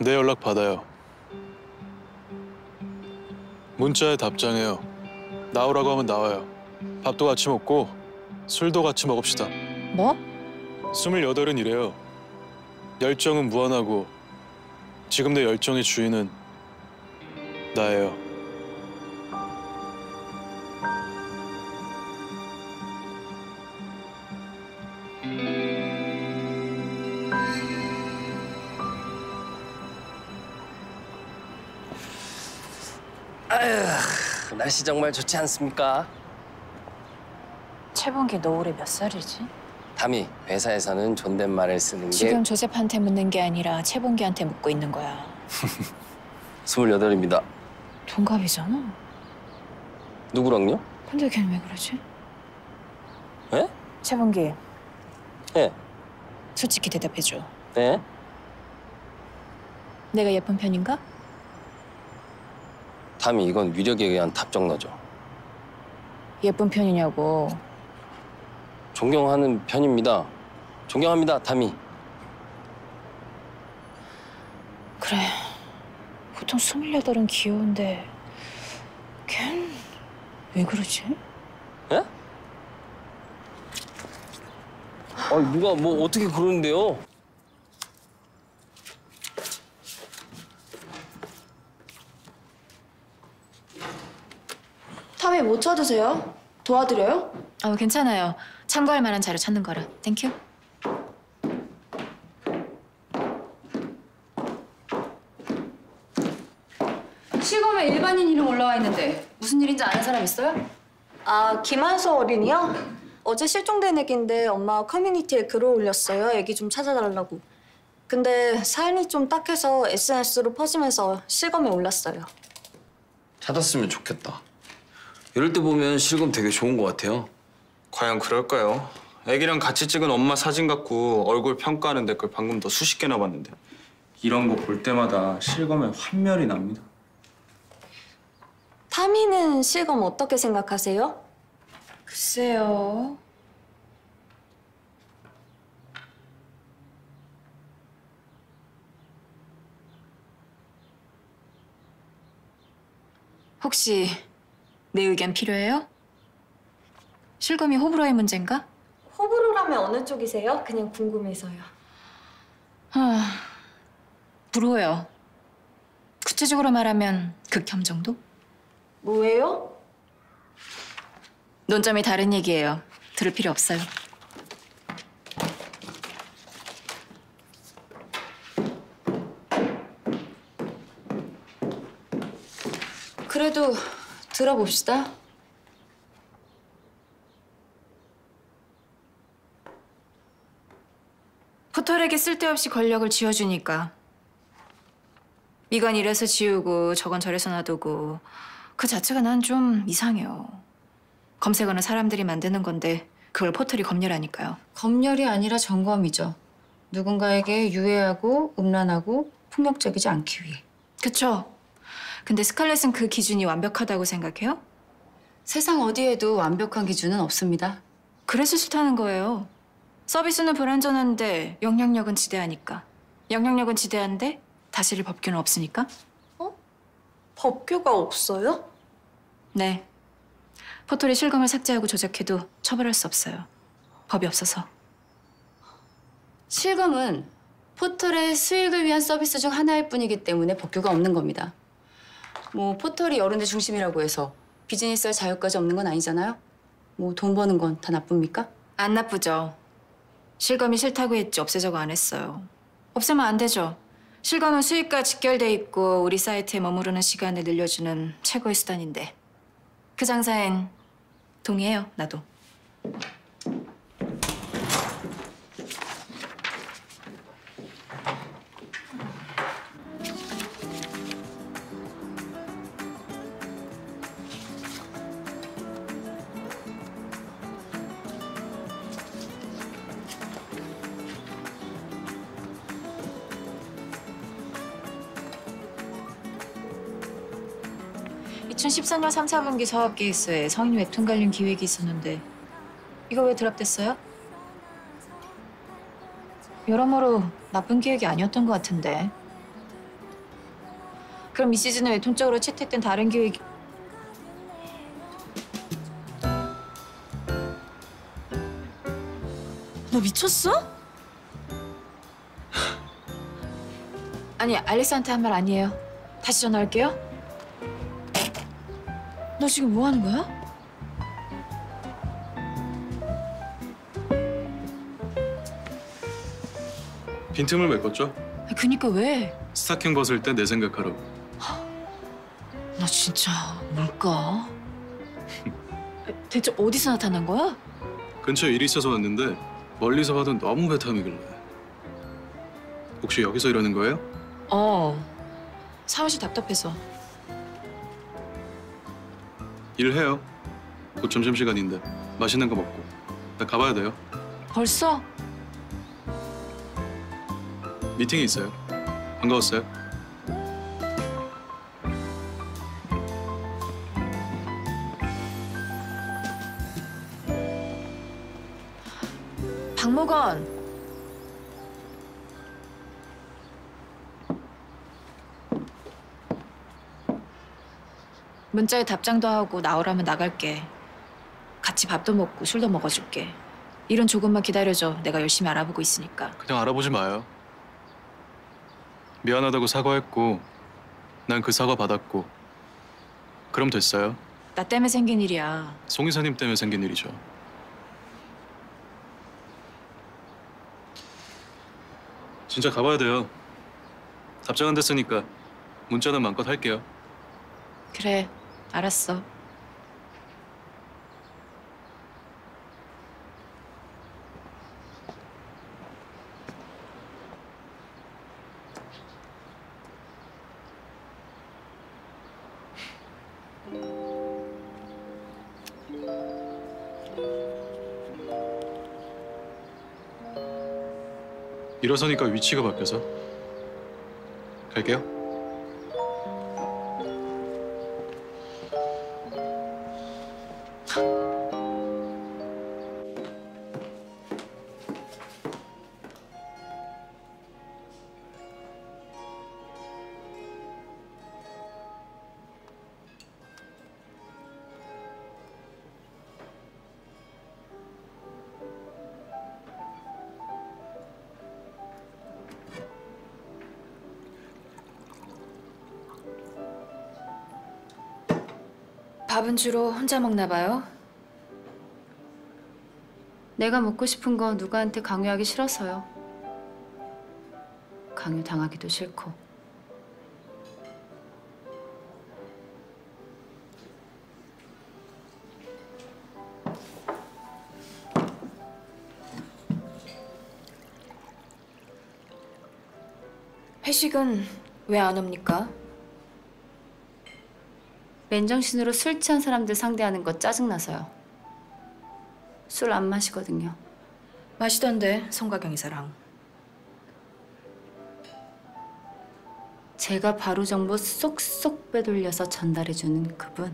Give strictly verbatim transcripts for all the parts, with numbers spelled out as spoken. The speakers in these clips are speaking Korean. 내 연락 받아요. 문자에 답장해요. 나오라고 하면 나와요. 밥도 같이 먹고 술도 같이 먹읍시다. 뭐? 스물여덟은 이래요. 열정은 무한하고 지금 내 열정의 주인은 나예요. 아휴, 날씨 정말 좋지 않습니까? 채봉기 너 올해 몇 살이지? 담이 회사에서는 존댓말을 쓰는 게 지금 조셉한테 묻는 게 아니라 채봉기한테 묻고 있는 거야. 스물여덟입니다. 동갑이잖아. 누구랑요? 근데 걔는 왜 그러지? 네? 채봉기. 네. 솔직히 대답해줘. 네? 내가 예쁜 편인가? 담이, 이건 위력에 의한 답정너죠. 예쁜 편이냐고. 존경하는 편입니다. 존경합니다, 담이. 그래, 보통 스물여덟은 귀여운데 걘 왜 그러지? 예? 아, 누가 뭐 어떻게 그러는데요? 탐이 뭐 찾으세요? 도와드려요? 어, 괜찮아요. 참고할 만한 자료 찾는 거라. 땡큐. 실검에 일반인 이름 올라와 있는데 무슨 일인지 아는 사람 있어요? 아, 김한서 어린이요? 어제 실종된 애기인데 엄마가 커뮤니티에 글을 올렸어요. 애기 좀 찾아달라고. 근데 사연이 좀 딱해서 에스엔에스로 퍼지면서 실검에 올랐어요. 찾았으면 좋겠다. 이럴 때 보면 실검 되게 좋은 것 같아요. 과연 그럴까요? 애기랑 같이 찍은 엄마 사진 갖고 얼굴 평가하는 댓글 방금 더 수십 개나 봤는데 이런 거 볼 때마다 실검에 환멸이 납니다. 타미는 실검 어떻게 생각하세요? 글쎄요. 혹시 내 의견 필요해요? 실검이 호불호의 문제인가? 호불호라면 어느 쪽이세요? 그냥 궁금해서요. 아, 불호요. 구체적으로 말하면 극혐 정도? 뭐예요? 논점이 다른 얘기예요. 들을 필요 없어요. 그래도 들어봅시다. 포털에게 쓸데없이 권력을 쥐어주니까 이건 이래서 지우고 저건 저래서 놔두고 그 자체가 난 좀 이상해요. 검색어는 사람들이 만드는 건데 그걸 포털이 검열하니까요. 검열이 아니라 점검이죠. 누군가에게 유해하고 음란하고 폭력적이지 않기 위해. 그쵸? 근데 스칼렛은 그 기준이 완벽하다고 생각해요? 세상 어디에도 완벽한 기준은 없습니다. 그래서 싫다는 거예요. 서비스는 불완전한데 영향력은 지대하니까. 영향력은 지대한데 다스릴 법규는 없으니까. 어? 법규가 없어요? 네. 포털이 실검을 삭제하고 조작해도 처벌할 수 없어요. 법이 없어서. 실검은 포털의 수익을 위한 서비스 중 하나일 뿐이기 때문에 법규가 없는 겁니다. 뭐 포털이 여론의 중심이라고 해서 비즈니스 할 자유까지 없는 건 아니잖아요? 뭐 돈 버는 건 다 나쁩니까? 안 나쁘죠. 실검이 싫다고 했지 없애자고 안 했어요. 없애면 안 되죠. 실검은 수익과 직결돼 있고 우리 사이트에 머무르는 시간을 늘려주는 최고의 수단인데. 그 장사엔 동의해요, 나도. 이천십사 년 삼, 사분기 사업계획서에 성인 웹툰 관련 기획이 있었는데 이거 왜 드랍됐어요? 여러모로 나쁜 기획이 아니었던 것 같은데. 그럼 이 시즌에 웹툰 쪽으로 채택된 다른 기획이... 너 미쳤어? 아니, 알렉스한테 한 말 아니에요. 다시 전화할게요. 너 지금 뭐 하는 거야? 빈틈을 메꿨죠? 아, 그니까 왜? 스타킹 벗을 때 내 생각하라고. 나 진짜 뭘까? 대체 어디서 나타난 거야? 근처에 일이 있어서 왔는데 멀리서 봐도 너무 배탐이길래. 혹시 여기서 이러는 거예요? 어, 사무실 답답해서. 일해요. 곧 점심시간인데 맛있는 거 먹고. 나 가봐야 돼요. 벌써? 미팅이 있어요. 반가웠어요. 박모건. 문자에 답장도 하고 나오라면 나갈게. 같이 밥도 먹고 술도 먹어줄게. 일은 조금만 기다려줘. 내가 열심히 알아보고 있으니까. 그냥 알아보지 마요. 미안하다고 사과했고 난 그 사과 받았고. 그럼 됐어요. 나 때문에 생긴 일이야. 송 이사님 때문에 생긴 일이죠. 진짜 가봐야 돼요. 답장 안 됐으니까 문자는 마음껏 할게요. 그래. 알았어. 일어서니까 위치가 바뀌어서 갈게요. 밥은 주로 혼자 먹나 봐요? 내가 먹고 싶은 거 누구한테 강요하기 싫어서요. 강요당하기도 싫고. 회식은 왜 안 옵니까? 맨정신으로 술 취한 사람들 상대하는 거 짜증나서요. 술 안 마시거든요. 마시던데, 성가경 이사랑. 제가 바로 정보 쏙쏙 빼돌려서 전달해주는 그분.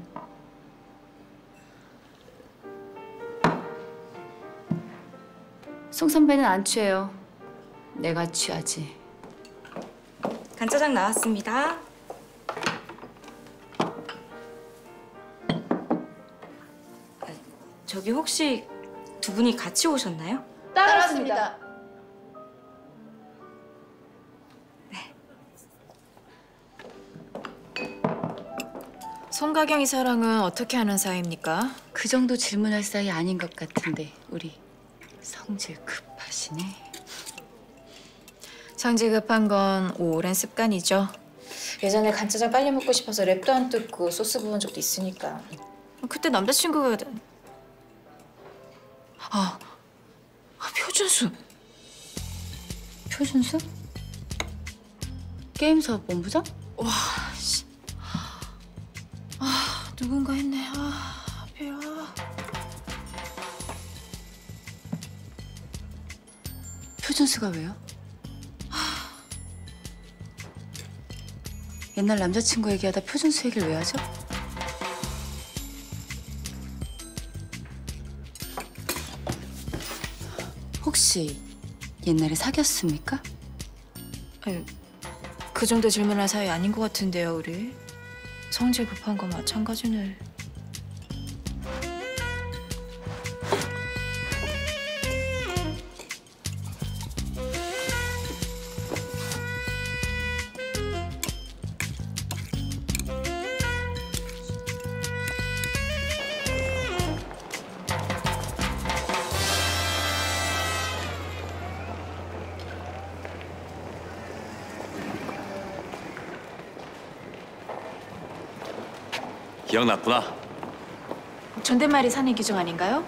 송 선배는 안 취해요. 내가 취하지. 간짜장 나왔습니다. 저기 혹시 두 분이 같이 오셨나요? 따라왔습니다. 네. 송가경이 사랑은 어떻게 하는 사이입니까? 그 정도 질문할 사이 아닌 것 같은데 우리 성질 급하시네. 성질 급한 건 오랜 습관이죠. 예전에 간짜장 빨리 먹고 싶어서 랩도 안 뜯고 소스 부은 적도 있으니까. 그때 남자친구가... 아, 아 표준수. 표준수? 게임사업 본부장? 와, 씨. 아, 누군가 했네. 아, 하필. 아. 표준수가 왜요? 아. 옛날 남자친구 얘기하다 표준수 얘기를 왜 하죠? 혹시 옛날에 사귀었습니까? 아니, 그 정도 질문할 사이 아닌 것 같은데요, 우리. 성질 급한 거 마찬가지네. 기억났구나. 존댓말이 사내 규정 아닌가요?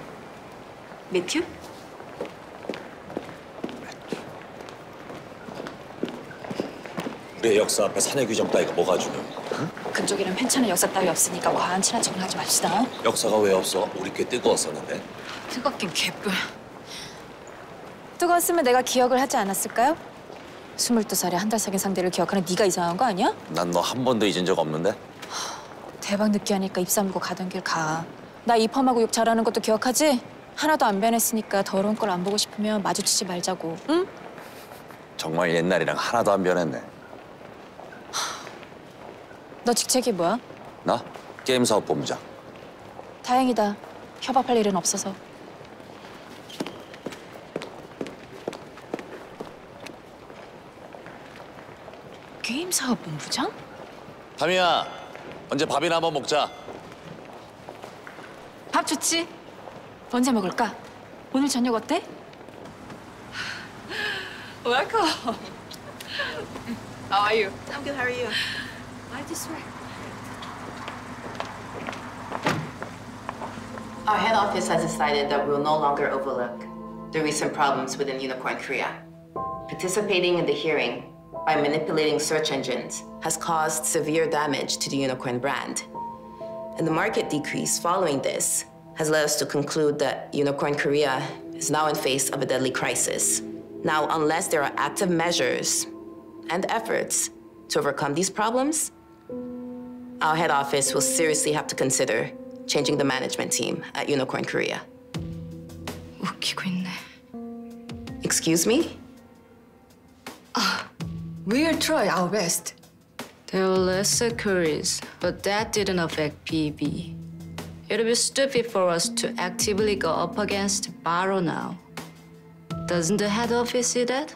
매튜? 우리의 역사 앞에 사내 규정 따위가 뭐가 중요해? 응? 금쪽이랑 편찮은 역사 따위 없으니까 과한 친한 척을 하지 맙시다. 역사가 왜 없어? 우리 꽤 뜨거웠었는데. 뜨겁긴 개뿔. 뜨거웠으면 내가 기억을 하지 않았을까요? 스물두 살에 한 달 사귄 상대를 기억하는 네가 이상한 거 아니야? 난 너 한 번도 잊은 적 없는데? 대박 느끼하니까 입 사물고 가던 길 가. 나 입험하고 욕 잘하는 것도 기억하지? 하나도 안 변했으니까 더러운 걸 안 보고 싶으면 마주치지 말자고, 응? 정말 옛날이랑 하나도 안 변했네. 너 직책이 뭐야? 나? 게임 사업 본부장. 다행이다. 협업할 일은 없어서. 게임 사업 본부장? 담이야. 언제 밥이나 한번 먹자. 밥 좋지? 언제 먹을까? 오늘 저녁 어때? Welcome. How are you? I'm good. How are you? I just swear. Our head office has decided that we'll no longer overlook the recent problems within Unicorn Korea. Participating in the hearing by manipulating search engines has caused severe damage to the Unicorn brand. And the market decrease following this has led us to conclude that Unicorn Korea is now in face of a deadly crisis. Now, unless there are active measures and efforts to overcome these problems, our head office will seriously have to consider changing the management team at Unicorn Korea. 웃기고 있네. Excuse me? Ah. We'll try our best. There were less queries, but that didn't affect B B. It'd be stupid for us to actively go up against Baro now. Doesn't the head office see that?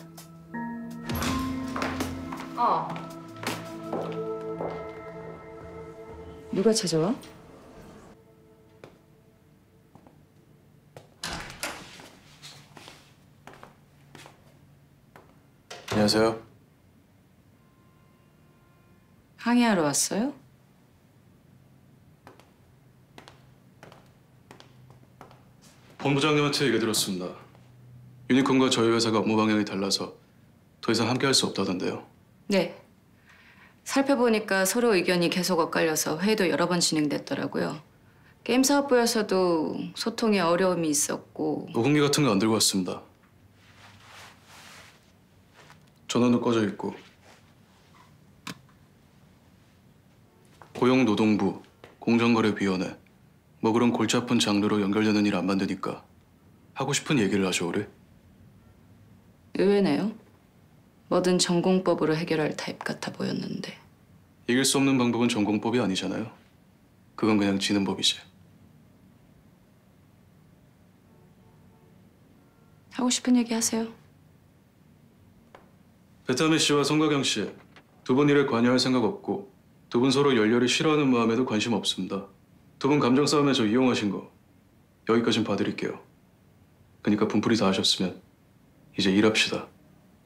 어. 누가 찾아와? 안녕하세요. 항의하러 왔어요? 본부장님한테 얘기 들었습니다. 유니콘과 저희 회사가 업무 방향이 달라서 더 이상 함께할 수 없다던데요. 네. 살펴보니까 서로 의견이 계속 엇갈려서 회의도 여러 번 진행됐더라고요. 게임 사업부에서도 소통에 어려움이 있었고... 녹음기 같은 거 안 들고 왔습니다. 전원도 꺼져 있고 고용노동부, 공정거래위원회 뭐 그런 골치 아픈 장르로 연결되는 일 안 만드니까 하고 싶은 얘기를 하죠, 우리? 의외네요. 뭐든 전공법으로 해결할 타입 같아 보였는데. 이길 수 없는 방법은 전공법이 아니잖아요. 그건 그냥 지는 법이지. 하고 싶은 얘기 하세요. 배타미 씨와 송가경 씨 두 번 일에 관여할 생각 없고 두 분 서로 열렬히 싫어하는 마음에도 관심 없습니다. 두 분 감정 싸움에 저 이용하신 거 여기까진 봐드릴게요. 그러니까 분풀이 다 하셨으면 이제 일합시다,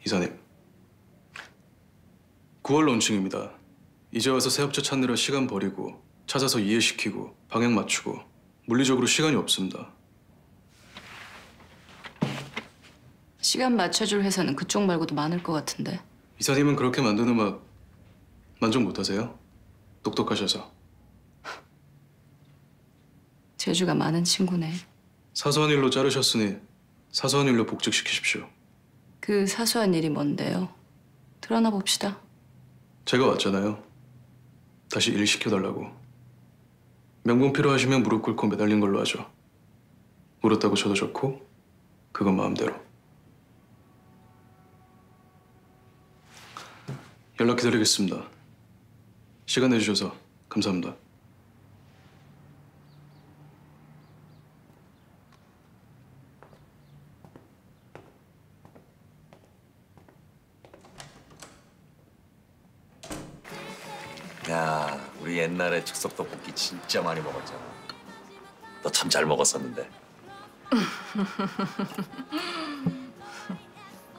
이사님. 구월 론칭입니다. 이제 와서 새 업체 찾느라 시간 버리고 찾아서 이해시키고 방향 맞추고 물리적으로 시간이 없습니다. 시간 맞춰줄 회사는 그쪽 말고도 많을 것 같은데. 이사님은 그렇게 만드는 막 만족 못하세요? 똑똑하셔서. 재주가 많은 친구네. 사소한 일로 자르셨으니 사소한 일로 복직시키십시오. 그 사소한 일이 뭔데요? 드러나 봅시다. 제가 왔잖아요. 다시 일 시켜달라고. 명분 필요하시면 무릎 꿇고 매달린 걸로 하죠. 물었다고 저도 좋고 그건 마음대로. 연락 기다리겠습니다. 시간 내주셔서 감사합니다. 야, 우리 옛날에 즉석 떡볶이 진짜 많이 먹었잖아. 너 참 잘 먹었었는데.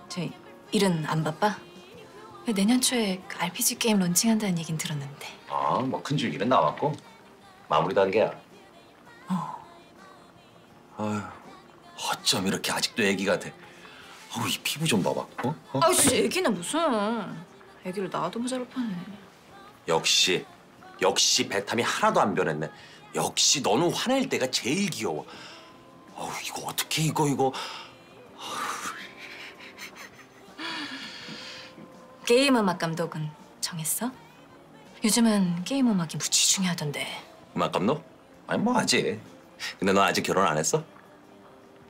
저희 일은 안 바빠? 내년 초에 그 알피지 게임 론칭한다는 얘긴 들었는데. 아, 뭐 큰 줄기는 나왔고 마무리 단계야. 어. 아휴, 어쩜 이렇게 아직도 애기가 돼. 아우, 이 피부 좀 봐봐. 어? 어? 아이씨, 애기는 무슨. 애기를 낳아도 모자랄 판에. 역시, 역시 배탐이 하나도 안 변했네. 역시 너는 화낼 때가 제일 귀여워. 아우, 이거 어떻게 이거 이거. 아우. 게임 음악 감독은 정했어? 요즘은 게임 음악이 무지 중요하던데. 음악 감독? 아니 뭐 아직. 근데 너 아직 결혼 안 했어?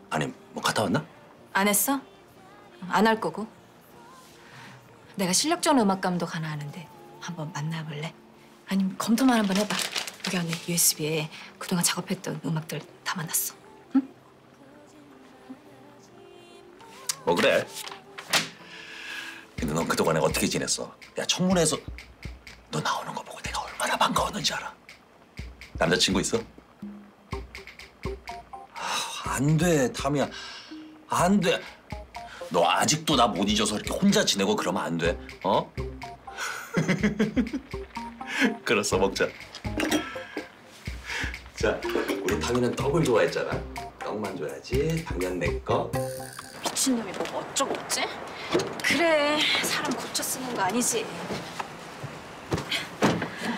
아니 뭐 갔다 왔나? 안 했어? 안 할 거고. 내가 실력적인 음악 감독 하나 아는데 한번 만나볼래? 아니면 검토만 한번 해봐. 여기 안에 유에스비에 그동안 작업했던 음악들 담아놨어. 응? 뭐 그래. 근데 넌 그동안에 어떻게 지냈어? 야, 청문회에서 너 나오는 거 보고 내가 얼마나 반가웠는지 알아? 남자친구 있어? 아, 안 돼, 탐이야. 안 돼. 너 아직도 나 못 잊어서 이렇게 혼자 지내고 그러면 안 돼. 어? 그럼 써먹자. 자, 우리 탐이는 떡을 좋아했잖아. 떡만 줘야지. 당연 내 거. 미친놈이 뭐 어쩌고 없지? 그래, 사람 고쳐 쓰는 거 아니지.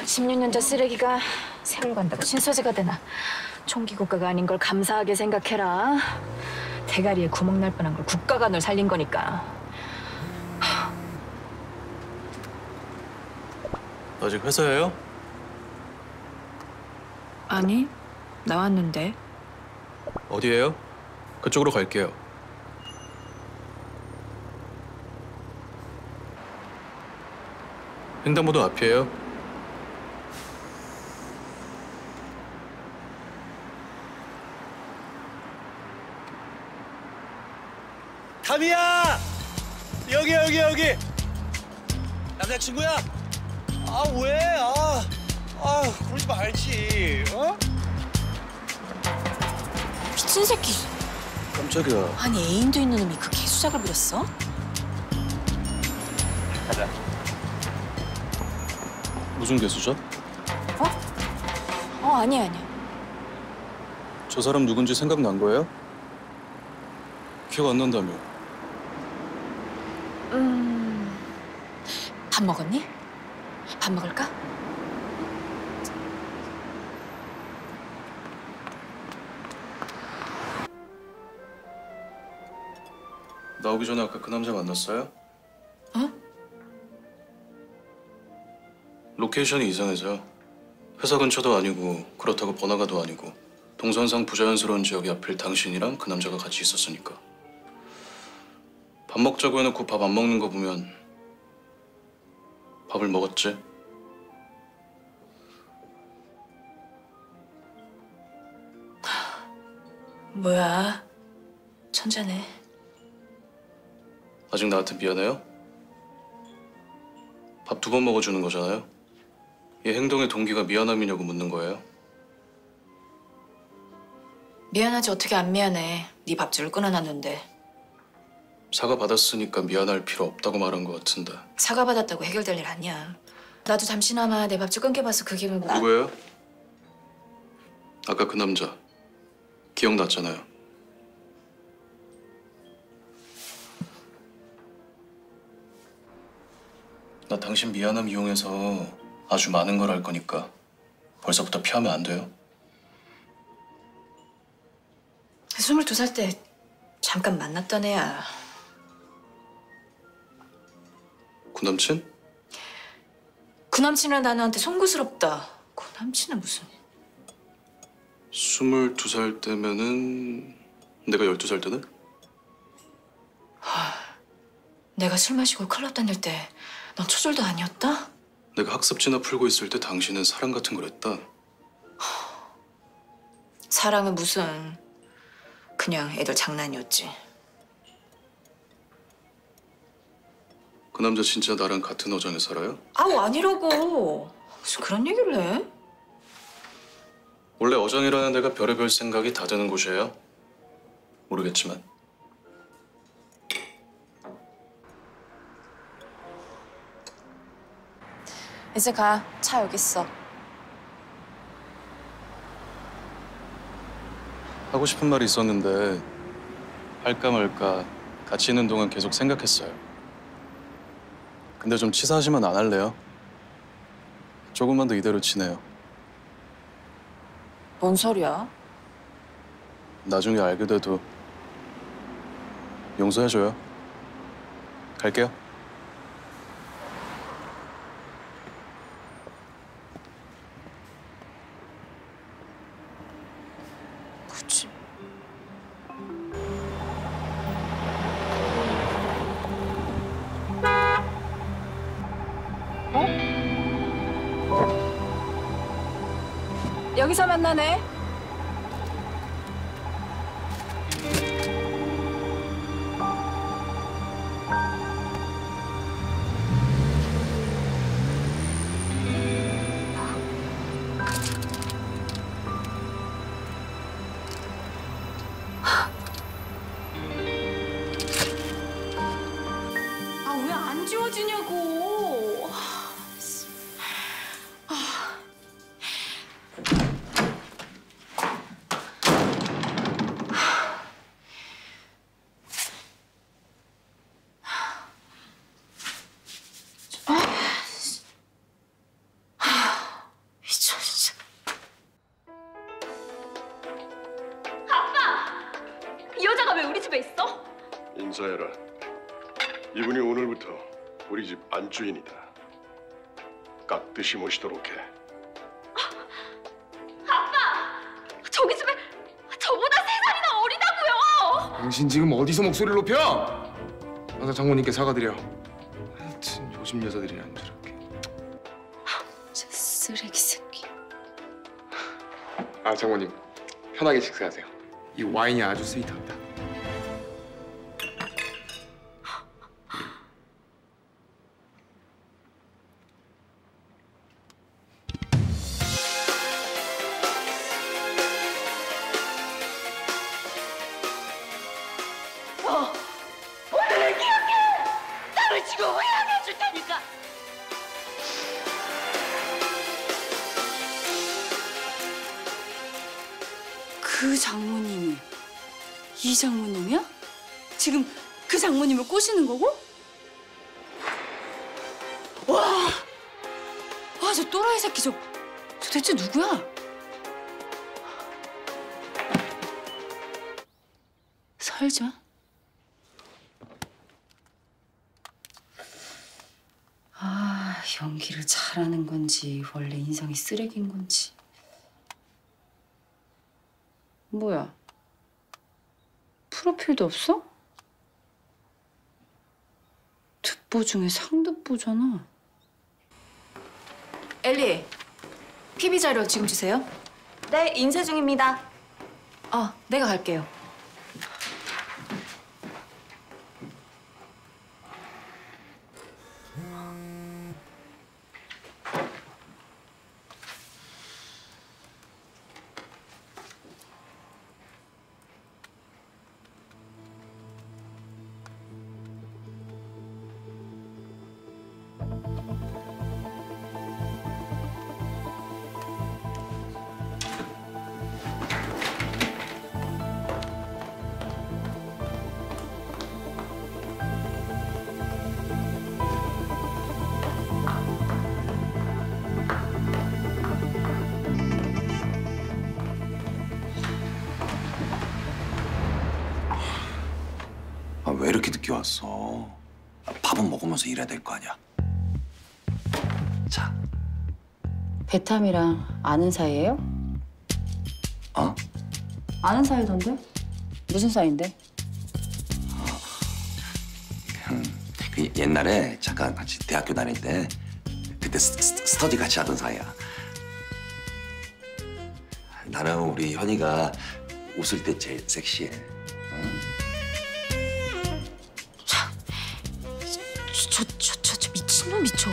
십육 년자 쓰레기가 세월 간다고 신소재가 되나. 총기 국가가 아닌 걸 감사하게 생각해라. 대가리에 구멍 날 뻔한 걸 국가가 널 살린 거니까. 아직 회사예요? 아니, 나왔는데. 어디예요? 그쪽으로 갈게요. 횡단보도 앞이에요. 탐이야! 여기 여기 여기! 남자친구야? 아 왜? 아, 아 그러지 말지. 어? 미친 새끼. 깜짝이야. 아니 애인도 있는 놈이 그 개수작을 부렸어? 가자. 무슨 개수죠? 어? 어, 아니야, 아니야. 저 사람 누군지 생각난 거예요? 기억 안 난다며. 음... 밥 먹었니? 밥 먹을까? 나오기 전에 아까 그 남자 만났어요? 어? 로케이션이 이상해서 회사 근처도 아니고 그렇다고 번화가도 아니고 동선상 부자연스러운 지역이 하필 당신이랑 그 남자가 같이 있었으니까. 밥 먹자고 해놓고 밥 안 먹는 거 보면 밥을 먹었지? 뭐야, 천재네. 아직 나한테 미안해요? 밥 두 번 먹어주는 거잖아요? 얘 행동의 동기가 미안함이냐고 묻는 거예요? 미안하지 어떻게 안 미안해. 네 밥줄을 끊어놨는데. 사과 받았으니까 미안할 필요 없다고 말한 것 같은데. 사과 받았다고 해결될 일 아니야. 나도 잠시나마 내 밥줄 끊겨봐서 그 기분. 누구예요? 아까 그 남자 기억났잖아요. 나 당신 미안함 이용해서 아주 많은 걸 할 거니까 벌써부터 피하면 안 돼요. 스물두 살 때 잠깐 만났던 애야. 구남친? 구남친이란 단어한테 송구스럽다. 구남친은 무슨... 스물두 살 때면은... 내가 열두 살 때네? 하... 내가 술 마시고 클럽 다닐 때 넌 초졸도 아니었다? 내가 학습지나 풀고 있을 때 당신은 사랑 같은 걸 했다. 하... 사랑은 무슨... 그냥 애들 장난이었지. 그 남자 진짜 나랑 같은 어장에 살아요? 아우 아니라고. 무슨 그런 얘기를 해? 원래 어장이라는 데가 별의별 생각이 다 드는 곳이에요. 모르겠지만. 이제 가. 차 여기 있어. 하고 싶은 말이 있었는데 할까 말까 같이 있는 동안 계속 생각했어요. 근데 좀 치사하시면 안 할래요? 조금만 더 이대로 지내요. 뭔 소리야? 나중에 알게 돼도 용서해줘요. 갈게요. 그치. 여기서 만나네. 아, 왜 안 지워지냐고. 인사해라. 이분이 오늘부터 우리 집 안주인이다. 깍듯이 모시도록 해. 아빠! 저기 집에 저보다 세 살이나 어리다고요! 당신 지금 어디서 목소리를 높여? 아까 장모님께 사과드려. 하여튼 요즘 여자들이란 저렇게. 저 쓰레기 새끼. 아 장모님 편하게 식사하세요. 이 와인이 아주 스윗합니다. 오늘을 기억해! 나를 지금 후회 안 해줄 테니까! 그 장모님이 이 장모님이야? 지금 그 장모님을 꼬시는 거고? 와! 와, 저 또라이 새끼 저... 저 대체 누구야? 설마? 아, 연기를 잘하는 건지 원래 인상이 쓰레기인 건지. 뭐야? 프로필도 없어? 듣보 중에 상듣보잖아. 엘리, 피비 자료 지금 주세요. 네, 인쇄 중입니다. 아, 내가 갈게요. 왜 이렇게 늦게 왔어? 밥은 먹으면서 일해야 될 거 아니야. 자. 배탐이랑 아는 사이예요? 어? 아는 사이던데? 무슨 사이인데? 어, 그냥 그 옛날에 잠깐 같이 대학교 다닐 때 그때 스, 스, 스터디 같이 하던 사이야. 나는 우리 현이가 웃을 때 제일 섹시해. 응? 참, 저, 저, 저, 저 미친놈 미쳐.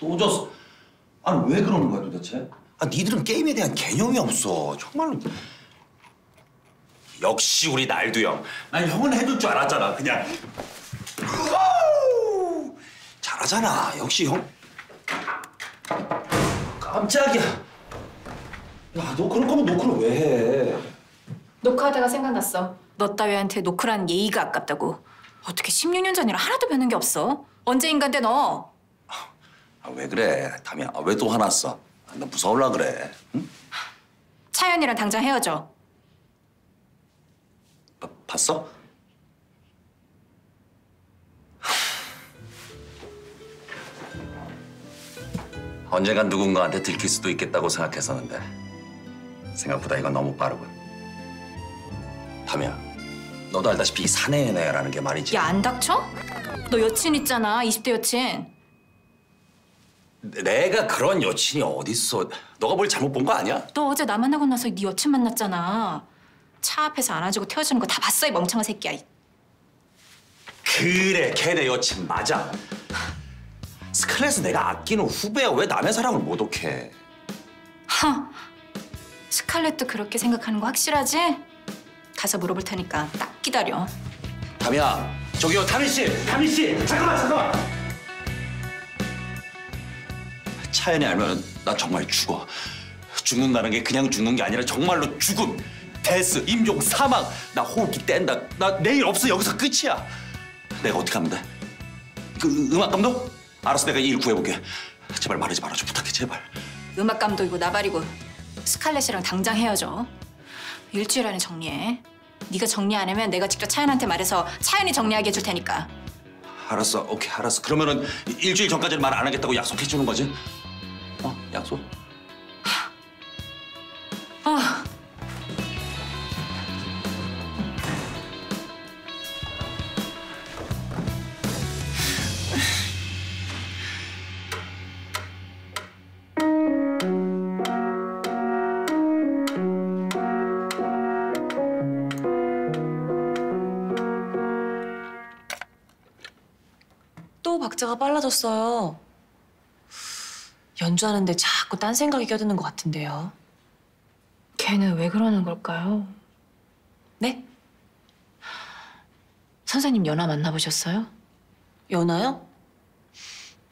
또 졌어. 아니 왜 그러는 거야 도대체? 아 니들은 게임에 대한 개념이 없어. 정말로. 역시 우리 날두 형. 난 형은 해줄 줄 알았잖아. 그냥. 오우! 잘하잖아. 역시 형. 깜짝이야. 야 너 그럴 거면 노크를 왜 해? 노크하다가 생각났어. 너 따위한테 노크라는 예의가 아깝다고. 어떻게 십육 년 전이라 하나도 변한 게 없어? 언제인간 데 너. 아, 왜 그래, 담이야? 아, 왜 또 화났어? 아, 나 무서울라 그래, 응? 차연이랑 당장 헤어져. 아, 봤어? 언젠간 누군가한테 들킬 수도 있겠다고 생각했었는데 생각보다 이건 너무 빠르군. 담이야, 너도 알다시피 이 사내 연애라는 게 말이지. 야, 안 닥쳐? 너 여친 있잖아, 이십 대 여친. 내가 그런 여친이 어딨어. 너가 뭘 잘못 본 거 아니야? 너 어제 나 만나고 나서 네 여친 만났잖아. 차 앞에서 안아주고 태워주는 거 다 봤어, 이 멍청한 새끼야. 그래, 걔네 여친 맞아. 스칼렛은 내가 아끼는 후배야. 왜 남의 사랑을 모독해? 하, 스칼렛도 그렇게 생각하는 거 확실하지? 가서 물어볼 테니까 딱 기다려. 담이야, 저기요, 담이 씨! 담이 씨! 잠깐만, 잠깐만! 차연이 알면 나 정말 죽어. 죽는다는 게 그냥 죽는 게 아니라 정말로 죽음, 데스, 임종, 사망. 나 호흡기 뗀다. 나 내일 없어. 여기서 끝이야. 내가 어떻게 하면 돼? 그 음악 감독? 알았어, 내가 이 일 구해볼게. 제발 말하지 말아줘. 부탁해, 제발. 음악 감독이고 나발이고 스칼렛이랑 당장 헤어져. 일주일 안에 정리해. 네가 정리 안 하면 내가 직접 차연한테 말해서 차연이 정리하게 해줄 테니까. 알았어, 오케이, 알았어. 그러면은 일주일 전까지는 말 안 하겠다고 약속해주는 거지? 어? 약속? 어. 또 박자가 빨라졌어요. 연주하는데 자꾸 딴 생각이 껴드는 것 같은데요. 걔는 왜 그러는 걸까요? 네? 선생님 연아 만나보셨어요? 연아요?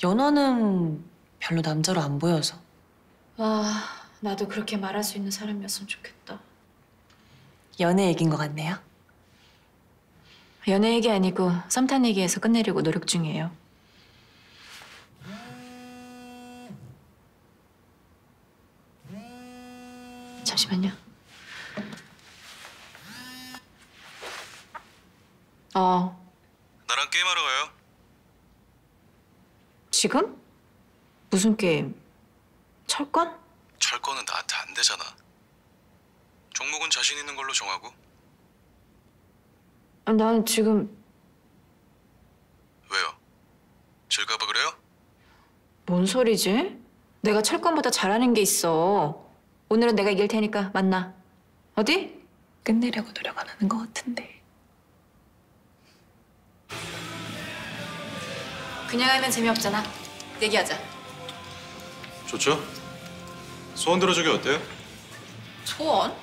연아는 별로 남자로 안 보여서. 아, 나도 그렇게 말할 수 있는 사람이었으면 좋겠다. 연애 얘기인 것 같네요. 연애 얘기 아니고 썸탄 얘기에서 끝내려고 노력 중이에요. 잠시만요. 어. 나랑 게임하러 가요. 지금? 무슨 게임? 철권? 철권은 나한테 안 되잖아. 종목은 자신 있는 걸로 정하고. 아, 난 지금. 왜요? 질까봐 그래요? 뭔 소리지? 내가 철권보다 잘하는 게 있어. 오늘은 내가 이길 테니까 만나. 어디? 끝내려고 노력 안 하는 것 같은데. 그냥 하면 재미없잖아. 얘기하자. 좋죠? 소원 들어주기 어때요? 소원?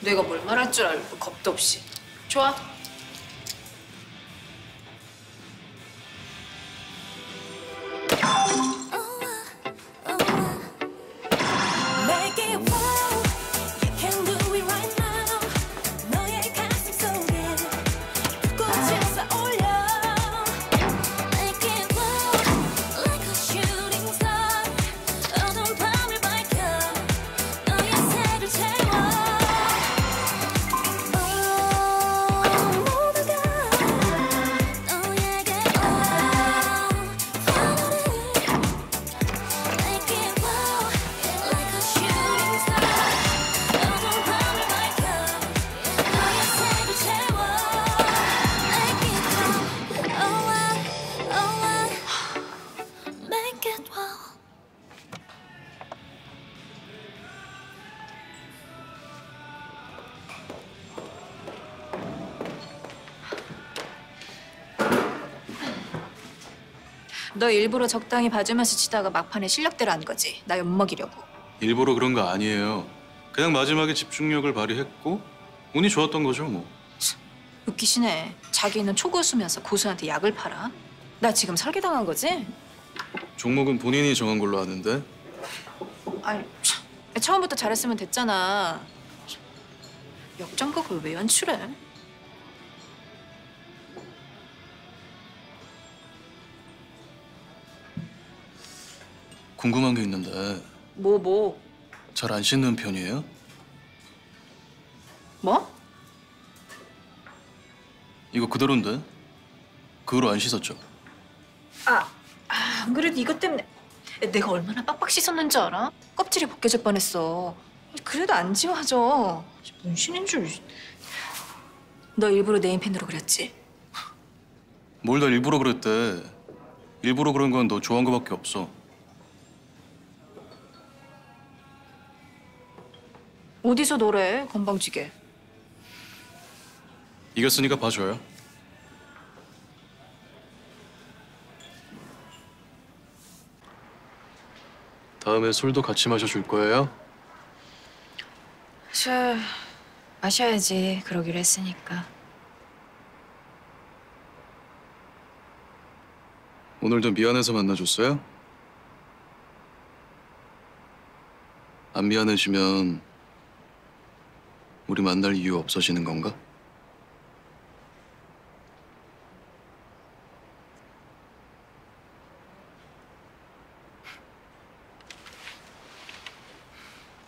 내가 뭘 말할 줄 알고 겁도 없이. 좋아. 너 일부러 적당히 봐주면서 치다가 막판에 실력대로 한 거지. 나 엿먹이려고. 일부러 그런 거 아니에요. 그냥 마지막에 집중력을 발휘했고 운이 좋았던 거죠 뭐. 웃기시네. 자기는 초고수면서 고수한테 약을 팔아? 나 지금 설계당한 거지? 종목은 본인이 정한 걸로 아는데. 아니, 참. 처음부터 잘했으면 됐잖아. 역장극을 왜 연출해? 궁금한 게 있는데. 뭐 뭐? 잘 안 씻는 편이에요? 뭐? 이거 그대로인데? 그 후로 안 씻었죠? 아, 아, 안 그래도 이것 때문에 내가 얼마나 빡빡 씻었는지 알아? 껍질이 벗겨질 뻔했어. 그래도 안 지워져. 문신인 줄. 너 일부러 네임펜으로 그렸지? 뭘 나 일부러 그랬대. 일부러 그런 건 너 좋아한 거밖에 없어. 어디서 노래? 건방지게. 이겼으니까 봐줘요. 다음에 술도 같이 마셔줄 거예요? 술 마셔야지. 그러기로 했으니까. 오늘도 미안해서 만나줬어요? 안 미안해지면 우리 만날 이유 없어지는 건가?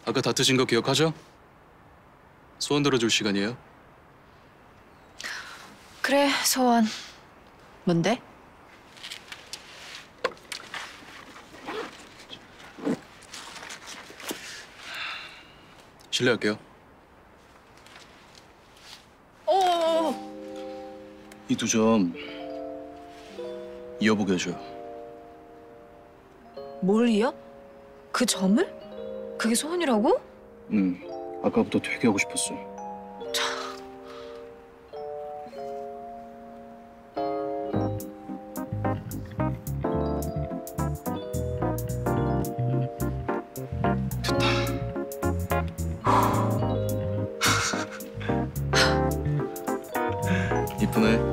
아까 다투신 거 기억하죠? 소원 들어줄 시간이에요. 그래, 소원. 뭔데? 실례할게요. 이 두 점 이어보게 해줘요. 뭘 이어? 그 점을? 그게 소원이라고? 응. 아까부터 되게 하고 싶었어. 참. 됐다. 이쁘네.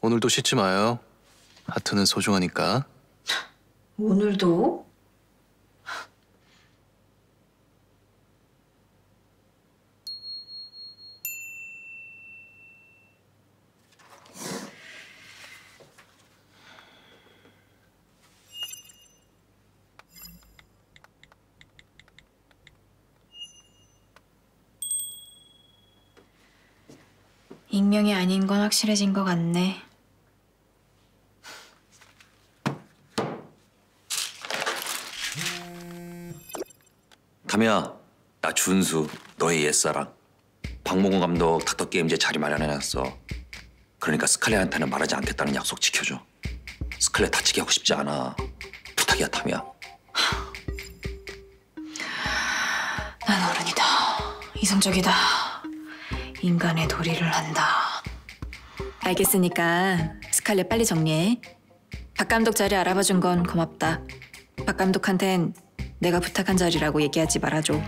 오늘도 씻지 마요. 하트는 소중하니까. 오늘도? 익명이 아닌 건 확실해진 것 같네. 담이야, 나 준수, 너의 옛사랑. 박몽근 감독 닥터게임즈에 자리 마련해놨어. 그러니까 스칼렛한테는 말하지 않겠다는 약속 지켜줘. 스칼렛 다치게 하고 싶지 않아. 부탁이야, 담이야. 난 어른이다. 이성적이다. 인간의 도리를 한다. 알겠으니까 스칼렛 빨리 정리해. 박 감독 자리 알아봐준 건 고맙다. 박 감독한텐 내가 부탁한 자리라고 얘기하지 말아줘.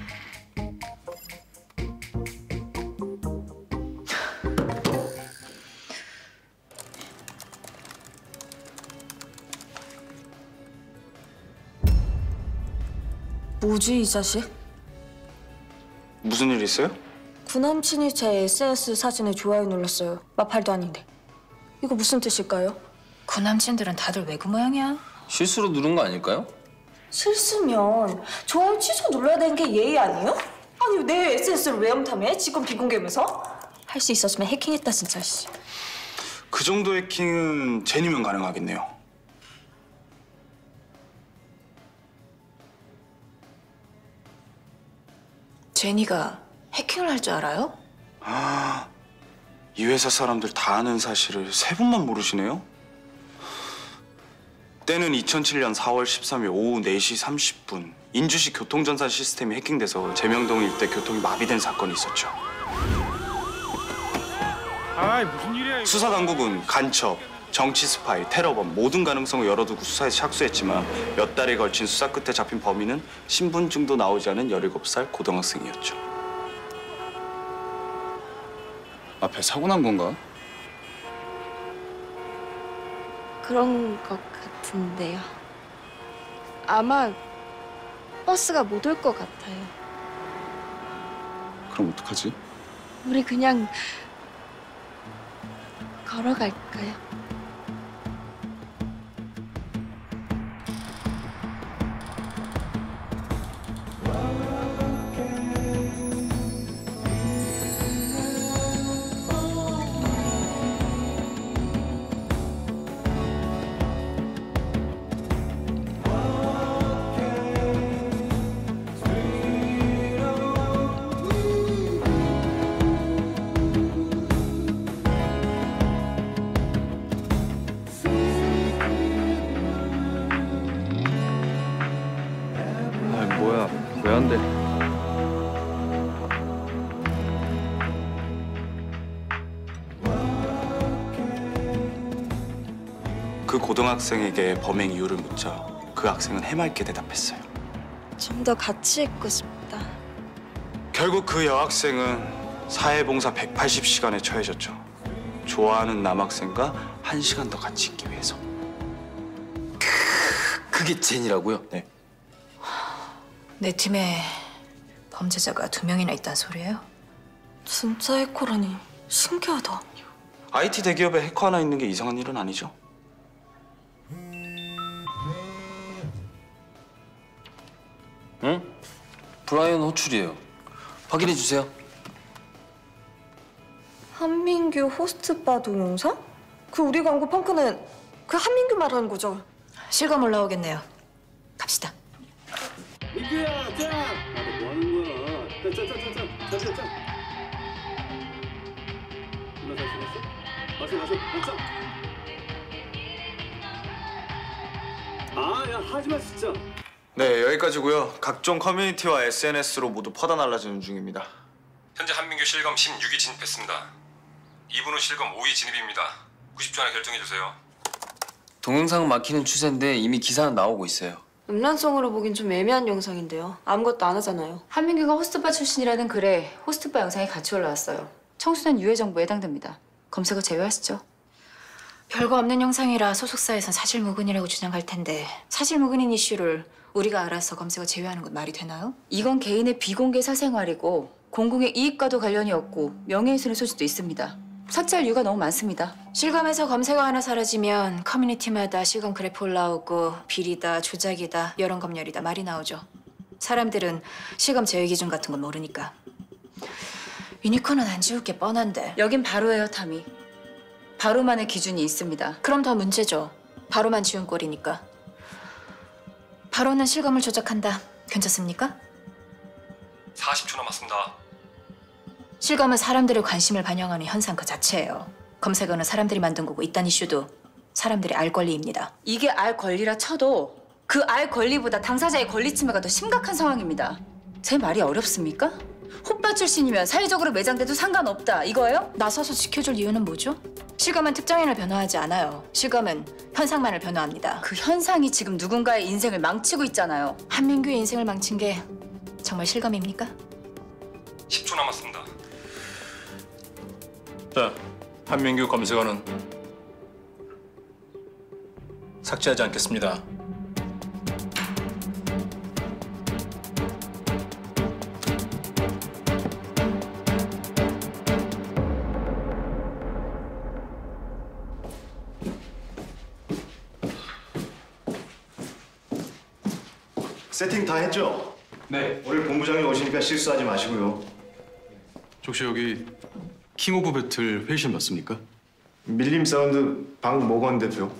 뭐지, 이 자식? 무슨 일 있어요? 구남친이 제 에스엔에스 사진에 좋아요 눌렀어요. 마팔도 아닌데. 이거 무슨 뜻일까요? 구남친들은 다들 왜 그 모양이야? 실수로 누른 거 아닐까요? 실수면 좋아요 취소 눌러야 되는 게 예의 아니에요? 아니 내 에스엔에스를 왜 염탐해? 지금 비공개면서? 할 수 있었으면 해킹했다 진짜. 씨. 그 정도 해킹은 제니면 가능하겠네요. 제니가 해킹을 할 줄 알아요? 아, 이 회사 사람들 다 아는 사실을 세 분만 모르시네요? 때는 이천칠년 사월 십삼일 오후 네시 삼십분 인주시 교통전산 시스템이 해킹돼서 재명동 일대 교통이 마비된 사건이 있었죠. 아이, 무슨 일이야, 이거. 수사 당국은 간첩, 정치 스파이, 테러범 모든 가능성을 열어두고 수사에 착수했지만 몇 달에 걸친 수사 끝에 잡힌 범인은 신분증도 나오지 않은 열일곱 살 고등학생이었죠. 앞에 사고 난 건가? 그런 것 같은데요. 아마 버스가 못 올 것 같아요. 그럼 어떡하지? 우리 그냥 걸어갈까요? 그 고등학생에게 범행 이유를 묻자 그 학생은 해맑게 대답했어요. 좀 더 같이 있고 싶다. 결국 그 여학생은 사회봉사 백팔십 시간에 처해졌죠. 좋아하는 남학생과 한 시간 더 같이 있기 위해서. 그게 젠이라고요? 네. 내 팀에 범죄자가 두 명이나 있다는 소리예요? 진짜 해커라니 신기하다. 아이티 대기업에 해커 하나 있는 게 이상한 일은 아니죠? 응? 브라이언 호출이에요. 확인해 주세요. 한민규 호스트 바 동영상? 그 우리 광고 펑크는 그 한민규 말하는 거죠? 실검 올라오겠네요. 갑시다. 민규야, 짠! 아, 뭐 하는 거야? 짠, 짠, 짠, 짠, 짠, 짠, 짠. 누나 잘 지냈어? 마셔, 마셔, 짠! 아, 야, 하지 마, 진짜. 네, 여기까지고요. 각종 커뮤니티와 에스엔에스로 모두 퍼다 날라지는 중입니다. 현재 한민규 실검 십육위 진입했습니다. 이분 후 실검 오위 진입입니다. 구십초 안에 결정해주세요. 동영상은 막히는 추세인데 이미 기사는 나오고 있어요. 음란성으로 보긴 좀 애매한 영상인데요. 아무것도 안 하잖아요. 한민규가 호스트바 출신이라는 글에 호스트바 영상이 같이 올라왔어요. 청소년 유해 정보에 해당됩니다. 검색어 제외하시죠. 별거 없는 영상이라 소속사에선 사실무근이라고 주장할 텐데 사실무근인 이슈를 우리가 알아서 검색어 제외하는 건 말이 되나요? 이건 개인의 비공개 사생활이고 공공의 이익과도 관련이 없고 명예훼손의 소지도 있습니다. 삭제할 이유가 너무 많습니다. 실검에서 검색어 하나 사라지면 커뮤니티마다 실검 그래프 올라오고 비리다, 조작이다, 여론검열이다 말이 나오죠. 사람들은 실검 제외 기준 같은 건 모르니까. 유니콘은 안 지울 게 뻔한데 여긴 바로예요, 탐이. 바로만의 기준이 있습니다. 그럼 더 문제죠. 바로만 지운 꼴이니까. 바로는 실검을 조작한다. 괜찮습니까? 사십초 남았습니다. 실검은 사람들의 관심을 반영하는 현상 그 자체예요. 검색어는 사람들이 만든 거고 이딴 이슈도 사람들이 알 권리입니다. 이게 알 권리라 쳐도 그 알 권리보다 당사자의 권리 침해가 더 심각한 상황입니다. 제 말이 어렵습니까? 호빠 출신이면 사회적으로 매장돼도 상관없다 이거예요? 나서서 지켜줄 이유는 뭐죠? 실검은 특정인을 변호하지 않아요. 실검은 현상만을 변호합니다. 그 현상이 지금 누군가의 인생을 망치고 있잖아요. 한민규의 인생을 망친 게 정말 실검입니까? 십초 남았습니다. 자, 한민규 검색어는 삭제하지 않겠습니다. 세팅 다 했죠? 네. 오늘 본부장이 오시니까 실수하지 마시고요. 혹시 여기 킹 오브 배틀 회의실 맞습니까? 밀림 사운드 박모건 대표.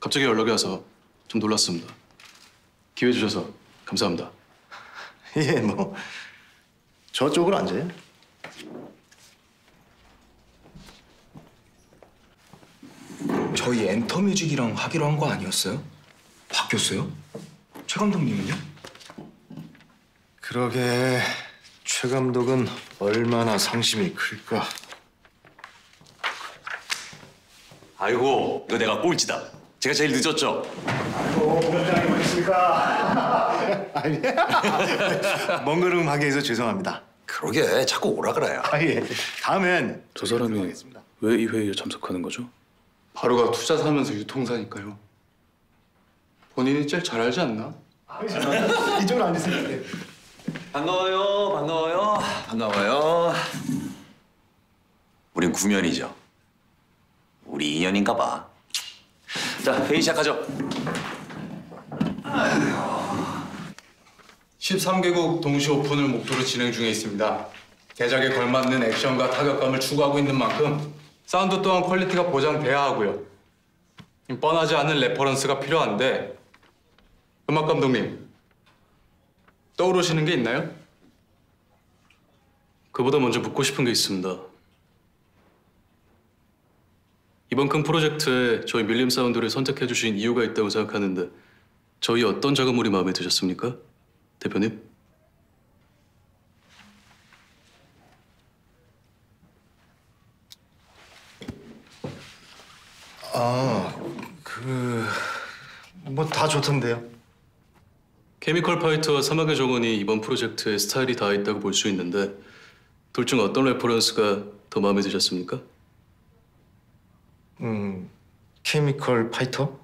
갑자기 연락이 와서 좀 놀랐습니다. 기회 주셔서 감사합니다. 예, 뭐 저쪽으로 앉아요. 저희 엔터뮤직이랑 하기로 한 거 아니었어요? 바뀌었어요? 최 감독님은요? 그러게, 최 감독은 얼마나 상심이 클까. 아이고, 이거 내가 꼴찌다. 제가 제일 늦었죠? 아이고, 부장님 뭐 있습니까? 아니야. 먼 걸음 하게 해서 죄송합니다. 그러게, 자꾸 오라 그래요. 아, 예. 다음엔 저 사람이 왜 이 회의에 참석하는 거죠? 바로가 투자사면서 유통사니까요. 본인이 제일 잘 알지 않나? 이쪽으로 앉으세요. 반가워요, 반가워요, 반가워요. 우린 구면이죠. 우리 인연인가 봐. 자, 회의 시작하죠. 십삼 개국 동시 오픈을 목표로 진행 중에 있습니다. 대작에 걸맞는 액션과 타격감을 추구하고 있는 만큼 사운드 또한 퀄리티가 보장돼야 하고요. 뻔하지 않은 레퍼런스가 필요한데 음악 감독님, 떠오르시는 게 있나요? 그보다 먼저 묻고 싶은 게 있습니다. 이번 큰 프로젝트에 저희 밀림 사운드를 선택해 주신 이유가 있다고 생각하는데 저희 어떤 작업물이 마음에 드셨습니까? 대표님? 아, 그... 뭐 다 좋던데요. 케미컬 파이터와 사막의 정원이 이번 프로젝트에 스타일이 다 있다고 볼 수 있는데 둘 중 어떤 레퍼런스가 더 마음에 드셨습니까? 음... 케미컬 파이터?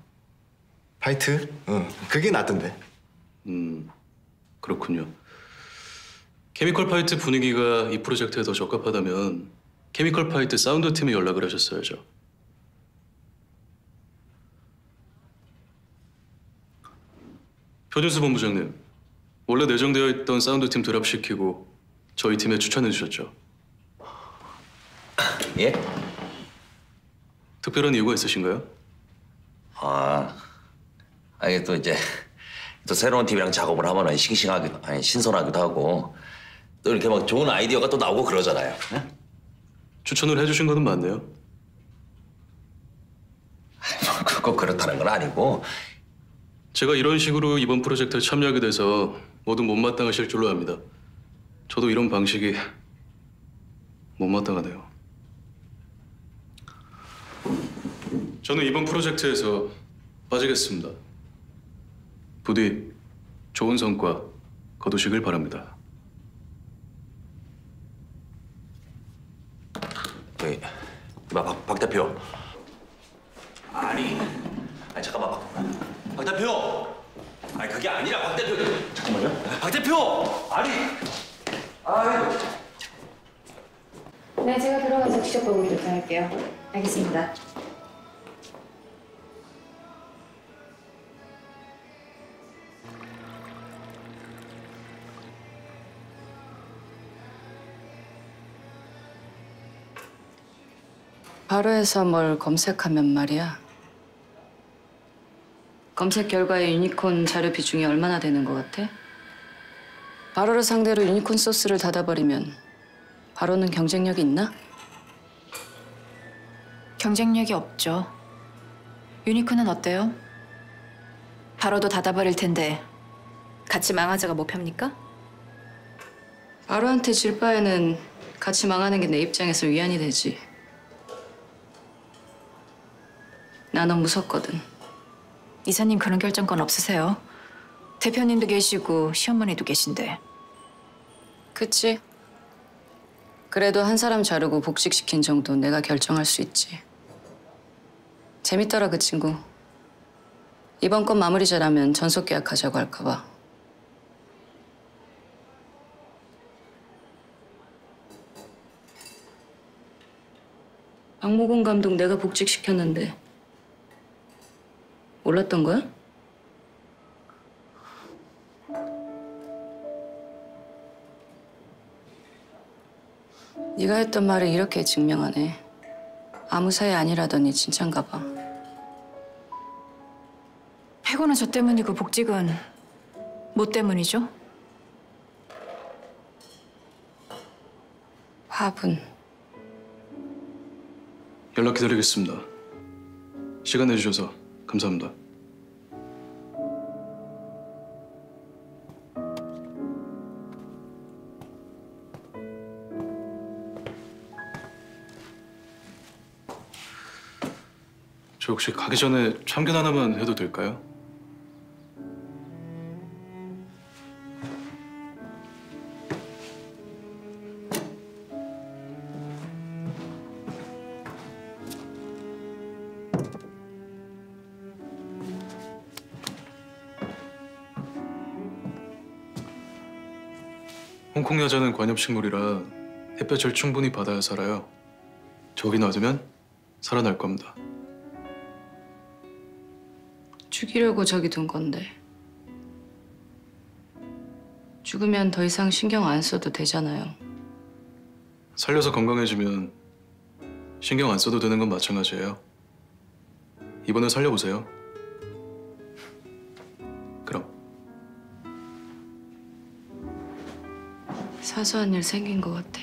파이트? 응, 그게 낫던데. 음... 그렇군요. 케미컬 파이트 분위기가 이 프로젝트에 더 적합하다면 케미컬 파이트 사운드 팀에 연락을 하셨어야죠. 표준수 본부장님, 원래 내정되어 있던 사운드팀 드랍시키고 저희 팀에 추천해 주셨죠? 예? 특별한 이유가 있으신가요? 아, 이게 또 이제 또 새로운 팀이랑 작업을 하면 싱싱하기도, 아니 신선하기도 하고 또 이렇게 막 좋은 아이디어가 또 나오고 그러잖아요. 네? 추천을 해주신 거는 맞네요. 꼭 그렇다는 건 아니고 제가 이런 식으로 이번 프로젝트에 참여하게 돼서 모두 못마땅하실 줄로 압니다. 저도 이런 방식이 못마땅하네요. 저는 이번 프로젝트에서 빠지겠습니다. 부디 좋은 성과 거두시길 바랍니다. 네, 박, 박 대표. 아니, 아니 잠깐만 박. 박 대표! 아니 그게 아니라 박 대표! 잠깐만요. 박 대표! 아니! 아유. 네, 제가 들어가서 직접 보고 요청할게요. 알겠습니다. 바로에서 뭘 검색하면 말이야. 검색 결과에 유니콘 자료 비중이 얼마나 되는 것 같아? 바로를 상대로 유니콘 소스를 닫아버리면 바로는 경쟁력이 있나? 경쟁력이 없죠. 유니콘은 어때요? 바로도 닫아버릴 텐데 같이 망하자가 목표입니까? 바로한테 질 바에는 같이 망하는 게 내 입장에서 위안이 되지. 나 너 무섭거든. 이사님 그런 결정권 없으세요? 대표님도 계시고 시어머니도 계신데. 그치. 그래도 한 사람 자르고 복직시킨 정도는 내가 결정할 수 있지. 재밌더라 그 친구. 이번 건 마무리 잘하면 전속 계약하자고 할까 봐. 박모곤 감독 내가 복직시켰는데 몰랐던 거야? 네가 했던 말을 이렇게 증명하네. 아무 사이 아니라더니 진짠가 봐. 해고는 저 때문이고 복직은 뭐 때문이죠? 화분. 연락 기다리겠습니다. 시간 내주셔서 감사합니다. 저 혹시 가기 전에 참견 하나만 해도 될까요? 홍콩 여자는 관엽식물이라 햇볕을 충분히 받아야 살아요. 저기 놔두면 살아날 겁니다. 죽이려고 저기 둔 건데 죽으면 더 이상 신경 안 써도 되잖아요. 살려서 건강해지면 신경 안 써도 되는 건 마찬가지예요. 이번에 살려보세요. 그럼. 사소한 일 생긴 것 같아.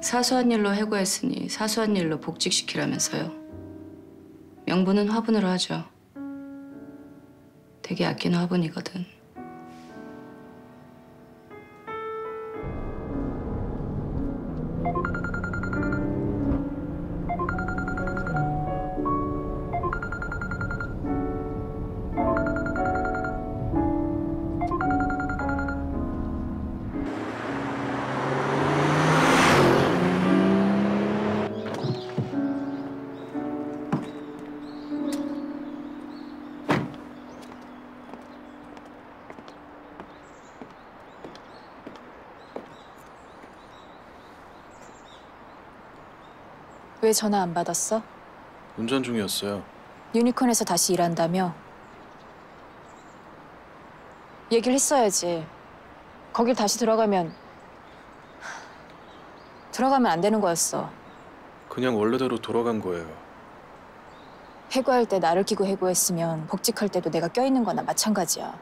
사소한 일로 해고했으니 사소한 일로 복직시키라면서요. 명분은 화분으로 하죠. 되게 아끼는 화분이거든. 왜 전화 안 받았어? 운전 중이었어요. 유니콘에서 다시 일한다며? 얘기를 했어야지. 거길 다시 들어가면... 들어가면 안 되는 거였어. 그냥 원래대로 돌아간 거예요. 해고할 때 나를 끼고 해고했으면 복직할 때도 내가 껴있는 거나 마찬가지야.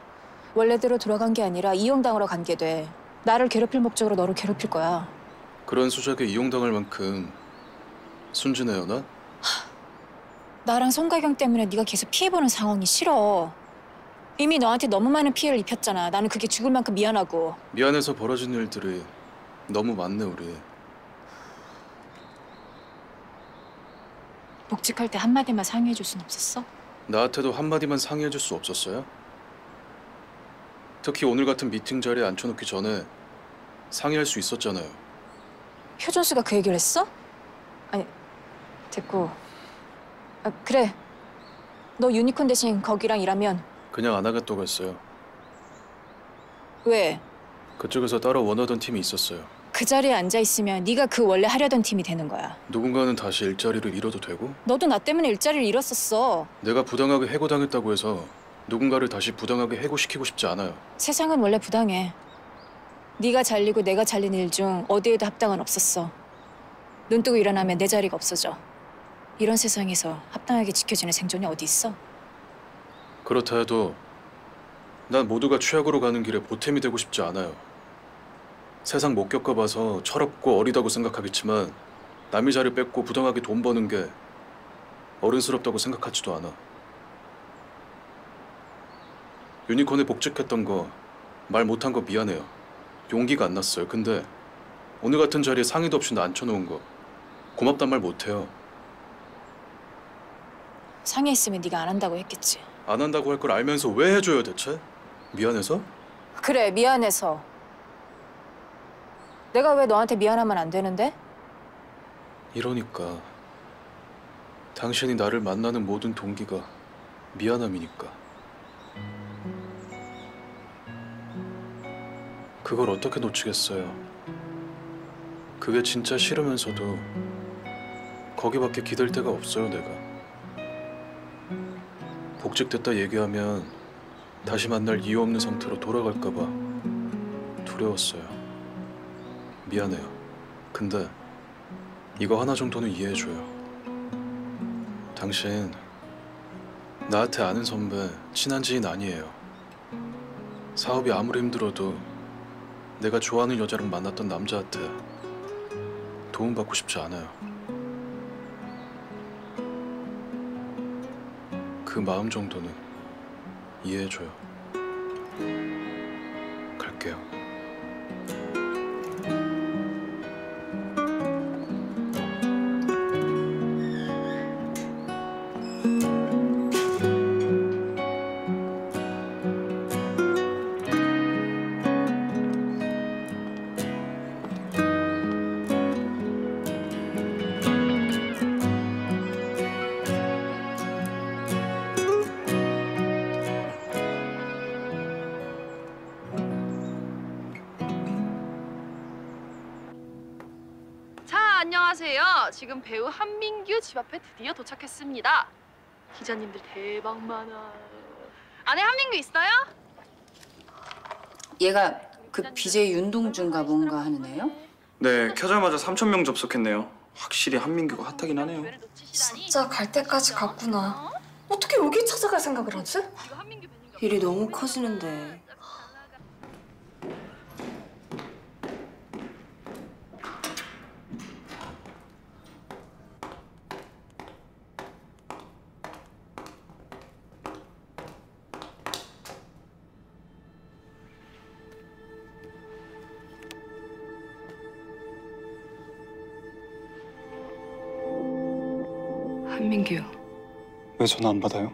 원래대로 돌아간 게 아니라 이용당하러 간 게 돼. 나를 괴롭힐 목적으로 너를 괴롭힐 거야. 그런 수작에 이용당할 만큼 순진해요, 난? 나랑 송가경 때문에 네가 계속 피해보는 상황이 싫어. 이미 너한테 너무 많은 피해를 입혔잖아. 나는 그게 죽을 만큼 미안하고. 미안해서 벌어진 일들이 너무 많네, 우리. 복직할 때 한마디만 상의해줄 순 없었어? 나한테도 한마디만 상의해줄 수 없었어요? 특히 오늘 같은 미팅 자리에 앉혀놓기 전에 상의할 수 있었잖아요. 효준 씨가 그 얘기를 했어? 아니, 됐고. 아, 그래. 너 유니콘 대신 거기랑 일하면. 그냥 안 하겠다고 했어요. 왜? 그쪽에서 따로 원하던 팀이 있었어요. 그 자리에 앉아있으면 네가 그 원래 하려던 팀이 되는 거야. 누군가는 다시 일자리를 잃어도 되고? 너도 나 때문에 일자리를 잃었었어. 내가 부당하게 해고당했다고 해서 누군가를 다시 부당하게 해고시키고 싶지 않아요. 세상은 원래 부당해. 네가 잘리고 내가 잘린 일 중 어디에도 합당은 없었어. 눈 뜨고 일어나면 내 자리가 없어져. 이런 세상에서 합당하게 지켜지는 생존이 어디 있어? 그렇다 해도 난 모두가 최악으로 가는 길에 보탬이 되고 싶지 않아요. 세상 못 겪어봐서 철없고 어리다고 생각하겠지만 남의 자리 뺏고 부당하게 돈 버는 게 어른스럽다고 생각하지도 않아. 유니콘에 복직했던 거 말 못한 거 미안해요. 용기가 안 났어요. 근데 오늘 같은 자리에 상의도 없이 나 앉혀놓은 거 고맙단 말 못해요. 상의했으면 네가 안 한다고 했겠지. 안 한다고 할 걸 알면서 왜 해줘요 대체? 미안해서? 그래, 미안해서. 내가 왜 너한테 미안하면 안 되는데? 이러니까. 당신이 나를 만나는 모든 동기가 미안함이니까. 그걸 어떻게 놓치겠어요. 그게 진짜 싫으면서도 거기밖에 기댈 데가 없어요, 내가. 복직됐다 얘기하면 다시 만날 이유 없는 상태로 돌아갈까 봐 두려웠어요. 미안해요. 근데 이거 하나 정도는 이해해줘요. 당신 나한테 아는 선배, 친한 지인 아니에요. 사업이 아무리 힘들어도 내가 좋아하는 여자랑 만났던 남자한테 도움받고 싶지 않아요. 그 마음 정도는 이해해줘요. 갈게요. 안녕하세요. 지금 배우 한민규 집 앞에 드디어 도착했습니다. 기자님들 대박 많아. 안에 한민규 있어요? 얘가 그 비제이 윤동준가 뭔가 하는 애요? 네, 켜자마자 삼천 명 접속했네요. 확실히 한민규가 핫하긴 하네요. 진짜 갈 때까지 갔구나. 어떻게 여기 찾아갈 생각을 하지? 일이 너무 커지는데. 한민규. 왜 전화 안 받아요?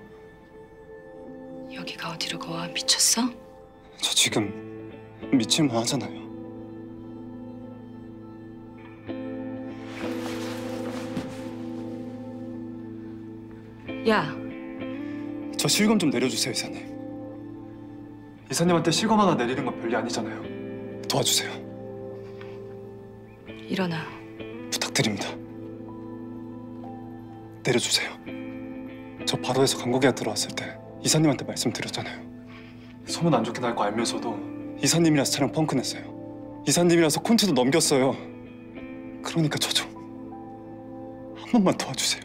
여기가 어디로 가? 미쳤어? 저 지금 미칠만 하잖아요. 야. 저 실검 좀 내려주세요, 이사님. 이사님한테 실검 하나 내리는 건 별일 아니잖아요. 도와주세요. 일어나. 부탁드립니다. 내려주세요. 저 바로에서 강국이가 들어왔을 때 이사님한테 말씀드렸잖아요. 소문 안 좋게 날 거 알면서도 이사님이라서 차량 펑크 냈어요. 이사님이라서 콘티도 넘겼어요. 그러니까 저 좀 한 번만 도와주세요.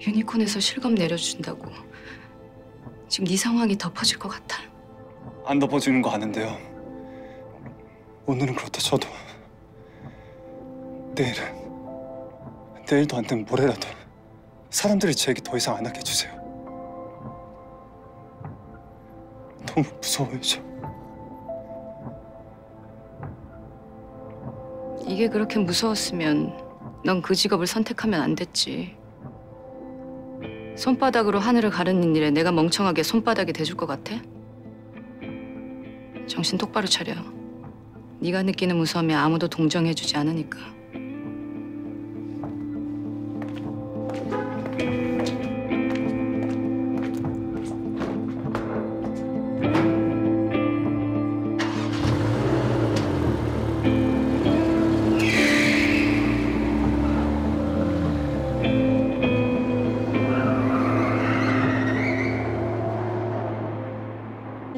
유니콘에서 실검 내려준다고 지금 네 상황이 덮어질 것 같아? 안 덮어지는 거 아는데요. 오늘은 그렇다 쳐도 내일은 내일도 안 되면 모레라도 사람들이 제 얘기 더 이상 안 하게 해주세요. 너무 무서워요, 저. 이게 그렇게 무서웠으면 넌 그 직업을 선택하면 안 됐지. 손바닥으로 하늘을 가르는 일에 내가 멍청하게 손바닥이 돼줄 것 같아? 정신 똑바로 차려. 네가 느끼는 무서움에 아무도 동정해주지 않으니까.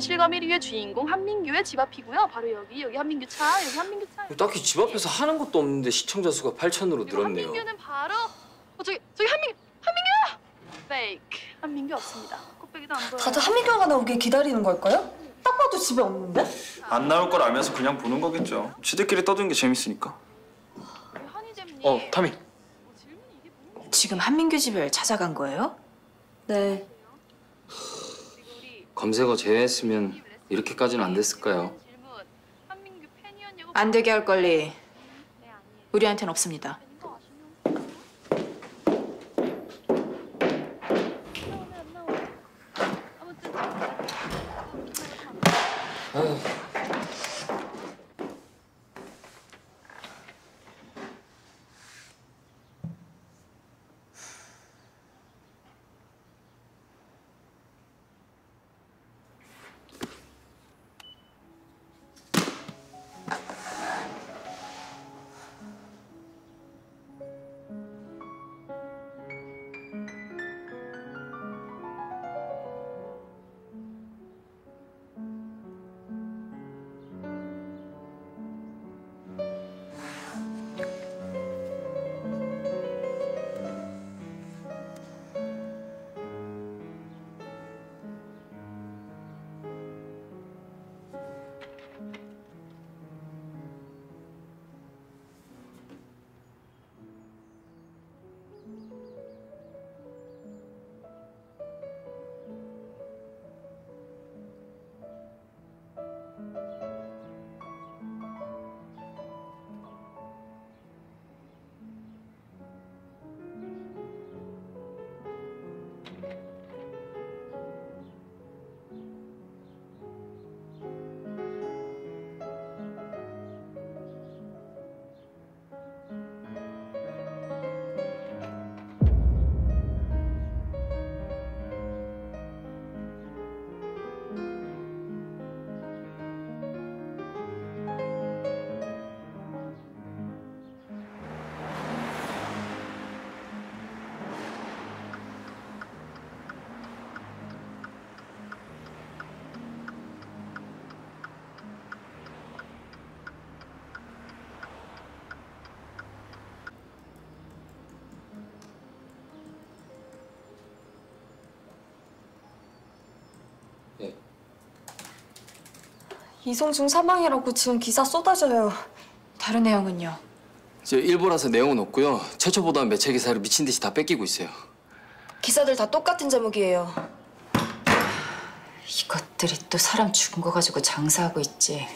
실검 일 위의 주인공 한민규의 집 앞이고요. 바로 여기, 여기 한민규 차, 여기 한민규 차. 딱히 집 앞에서 하는 것도 없는데 시청자 수가 팔천으로 늘었네요. 한민규는 바로, 어, 저기, 저기 한민규, 한민규! 페이크, 한민규 없습니다. 곱빼기도 안 보여요. 다들 한민규가 나오길 기다리는 걸까요? 딱 봐도 집에 없는데? 안 나올 걸 알면서 그냥 보는 거겠죠. 지들끼리 떠드는 게 재밌으니까. 어, 타미. 지금 한민규 집을 찾아간 거예요? 네. 검색어 제외했으면 이렇게까지는 안 됐을까요? 안 되게 할 권리 우리한텐 없습니다. 예. 이성중 사망이라고 지금 기사 쏟아져요. 다른 내용은요? 이제 일보라서 내용은 없고요. 최초 보도한 매체 기사를 미친 듯이 다 뺏기고 있어요. 기사들 다 똑같은 제목이에요. 이것들이 또 사람 죽은 거 가지고 장사하고 있지.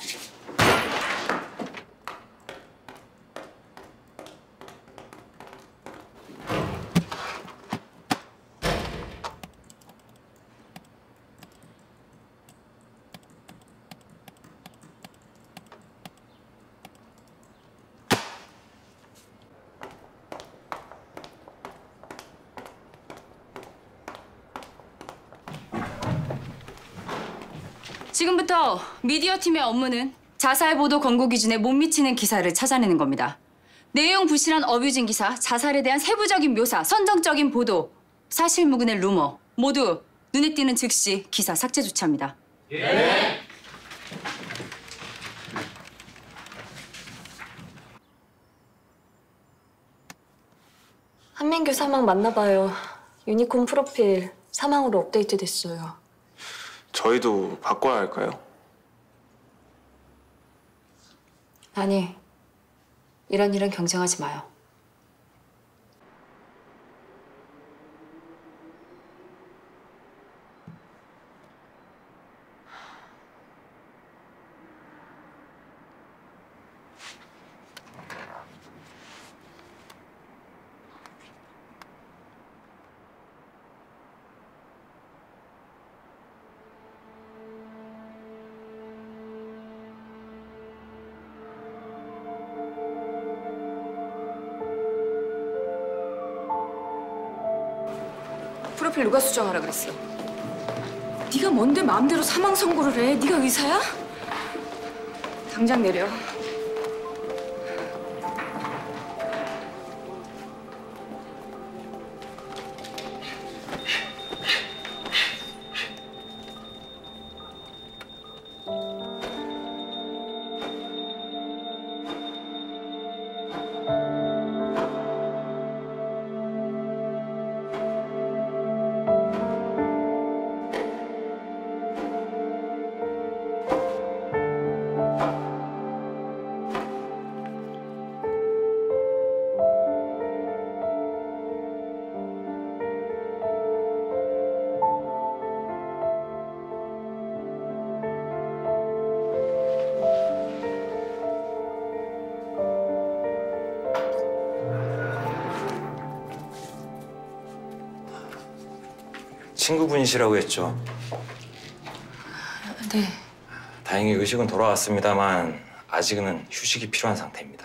지금부터 미디어 팀의 업무는 자살 보도 권고 기준에 못 미치는 기사를 찾아내는 겁니다. 내용 부실한 어뷰징 기사, 자살에 대한 세부적인 묘사, 선정적인 보도, 사실무근의 루머 모두 눈에 띄는 즉시 기사 삭제 조치합니다. 예. 한민규 사망 맞나봐요. 유니콘 프로필 사망으로 업데이트 됐어요. 저희도 바꿔야 할까요? 아니, 이런 일은 경쟁하지 마요. 프로필 누가 수정하라 그랬어? 네가 뭔데 마음대로 사망 선고를 해? 네가 의사야? 당장 내려. 친구분이시라고 했죠? 네. 다행히 의식은 돌아왔습니다만 아직은 휴식이 필요한 상태입니다.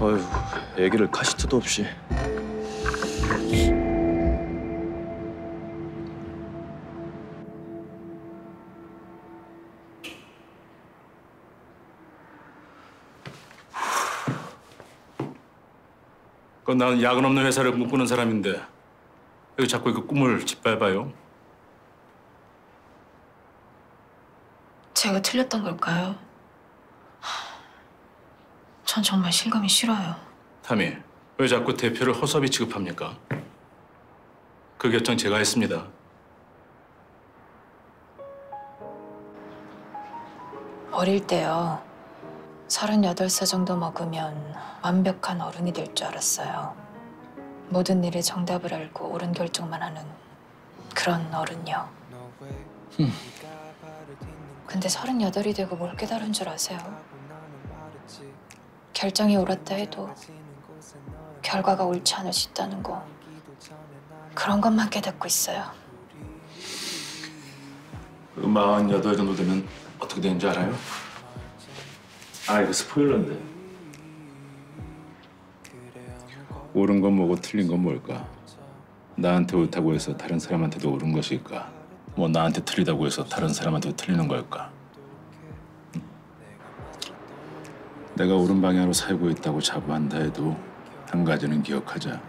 아유, 애기를 카시트도 없이. 그건 나는 야근 없는 회사를 묶는 사람인데 왜 자꾸 그 꿈을 짓밟아요? 제가 틀렸던 걸까요? 전 정말 실감이 싫어요. 타미, 왜 자꾸 대표를 허수아비 취급합니까? 그 결정 제가 했습니다. 어릴 때요. 서른여덟 살 정도 먹으면 완벽한 어른이 될 줄 알았어요. 모든 일에 정답을 알고 옳은 결정만 하는 그런 어른요. 흠. 근데 서른여덟이 되고 뭘 깨달은 줄 아세요? 결정이 옳았다 해도 결과가 옳지 않을 수 있다는 거. 그런 것만 깨닫고 있어요. 마흔여덟 정도 되면 어떻게 되는지 알아요? 아, 이거 스포일러인데. 옳은 건 뭐고 틀린 건 뭘까? 나한테 옳다고 해서 다른 사람한테도 옳은 것일까? 뭐 나한테 틀리다고 해서 다른 사람한테도 틀리는 걸까? 응? 내가 옳은 방향으로 살고 있다고 자부한다 해도 한 가지는 기억하자.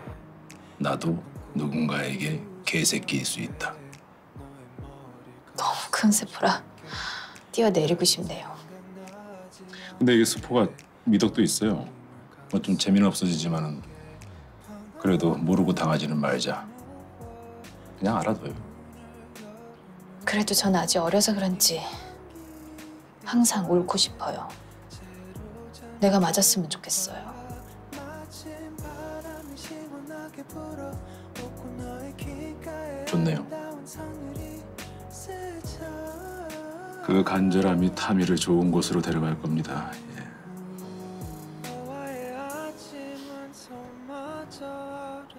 나도 누군가에게 개새끼일 수 있다. 너무 큰 스포라 뛰어내리고 싶네요. 근데 이게 스포가 미덕도 있어요. 뭐 좀 재미는 없어지지만은 그래도 모르고 당하지는 말자. 그냥 알아둬요. 그래도 전 아직 어려서 그런지 항상 옳고 싶어요. 내가 맞았으면 좋겠어요. 좋네요. 그 간절함이 타미를 좋은 곳으로 데려갈 겁니다.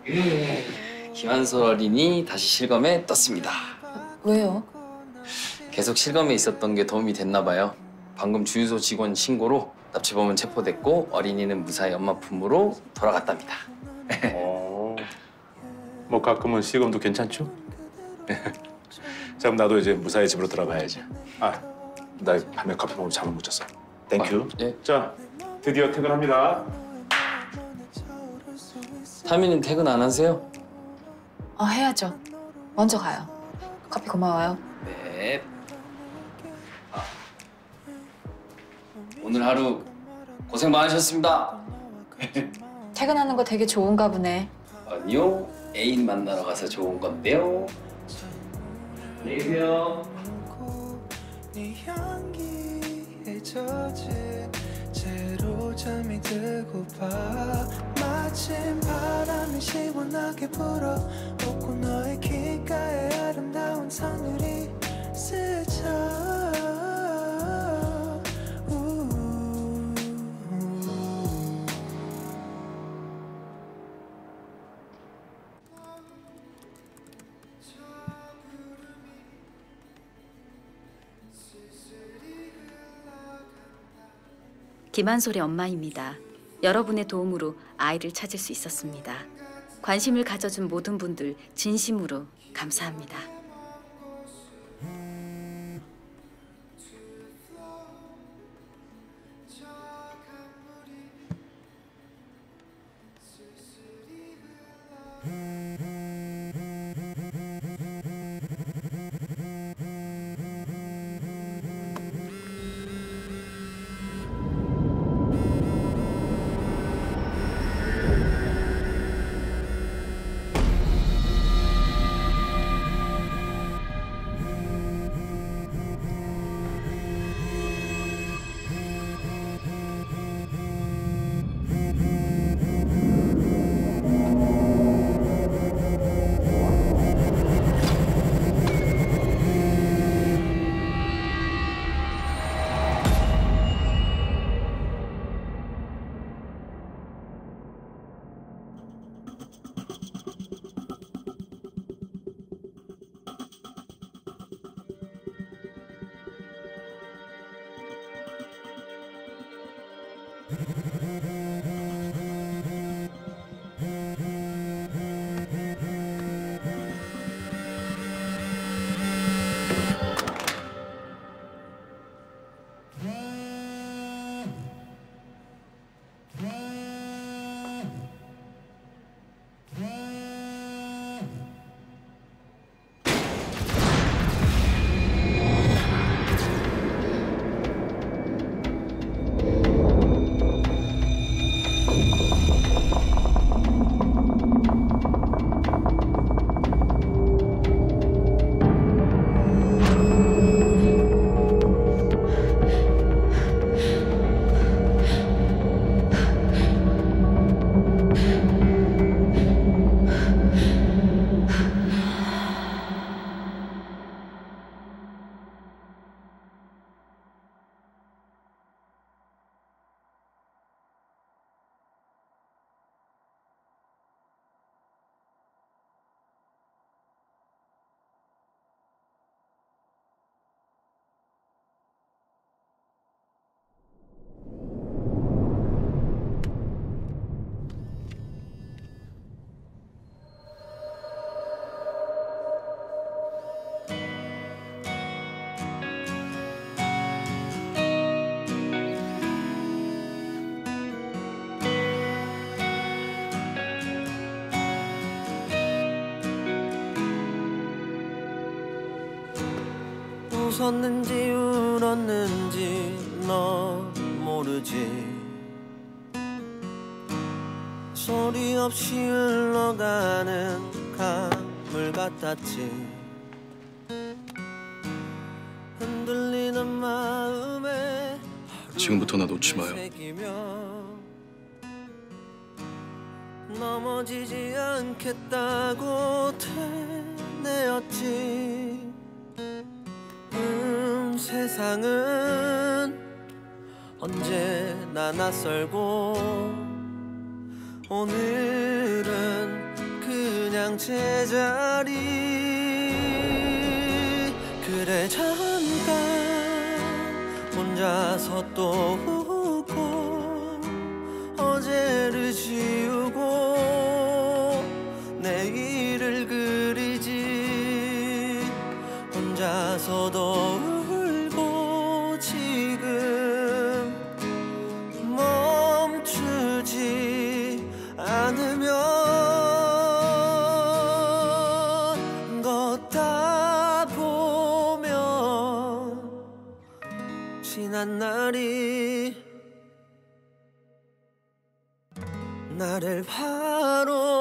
예. 예. 김한솔이니 다시 실검에 떴습니다. 왜요? 계속 실검에 있었던 게 도움이 됐나 봐요. 방금 주유소 직원 신고로 납치범은 체포됐고 어린이는 무사히 엄마 품으로 돌아갔답니다. 어, 뭐 가끔은 실검도 괜찮죠? 자, 그럼 나도 이제 무사히 집으로 돌아가야지. 아, 나 밤에 커피 먹으면 잠을 못 잤어. 땡큐. 아, 예. 자, 드디어 퇴근합니다. 타미는 퇴근 안 하세요? 어, 해야죠. 먼저 가요. 커피 고마워요. 네. 아, 오늘 하루 고생 많으셨습니다. 퇴근하는 거 되게 좋은가 보네. 아니요, 애인 만나러 가서 좋은 건데요. 안녕히 계세요. 김한솔의 엄마입니다. 여러분의 도움으로 아이를 찾을 수 있었습니다. 관심을 가져준 모든 분들 진심으로 감사합니다. 웃었는지 울었는지 넌 모르지. 소리 없이 흘러가는 강물 같았지. 흔들리는 마음에 지금부터 나 놓지 마요. 넘어지지 않겠다고 되뇌었지. 음, 세상은 언제나 낯설고 오늘은 그냥 제자리. 그래 잠깐 혼자서 또 웃고 어제를 지우고 내일을 그리지. 혼자서도 울고 지금 멈추지 않으면 걷다 보면 지난 날이 나를 바로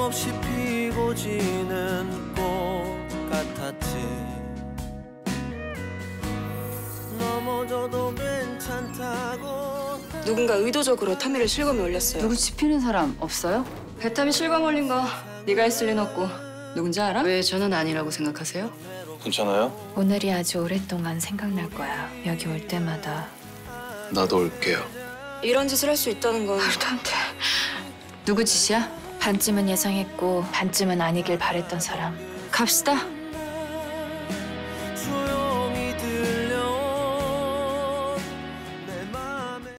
없이 피고 지는 꽃 같았지. 넘어져도 괜찮다고. 누군가 의도적으로 타미를 실검에 올렸어요. 누구지 피는 사람 없어요? 배타미 실검 올린 거 네가 했을 리는 없고. 누군지 알아? 왜 저는 아니라고 생각하세요? 괜찮아요? 오늘이 아주 오랫동안 생각날 거야. 여기 올 때마다. 나도 올게요. 이런 짓을 할 수 있다는 건 말도한테. 누구 짓이야? 반쯤은 예상했고 반쯤은 아니길 바랬던 사람. 갑시다.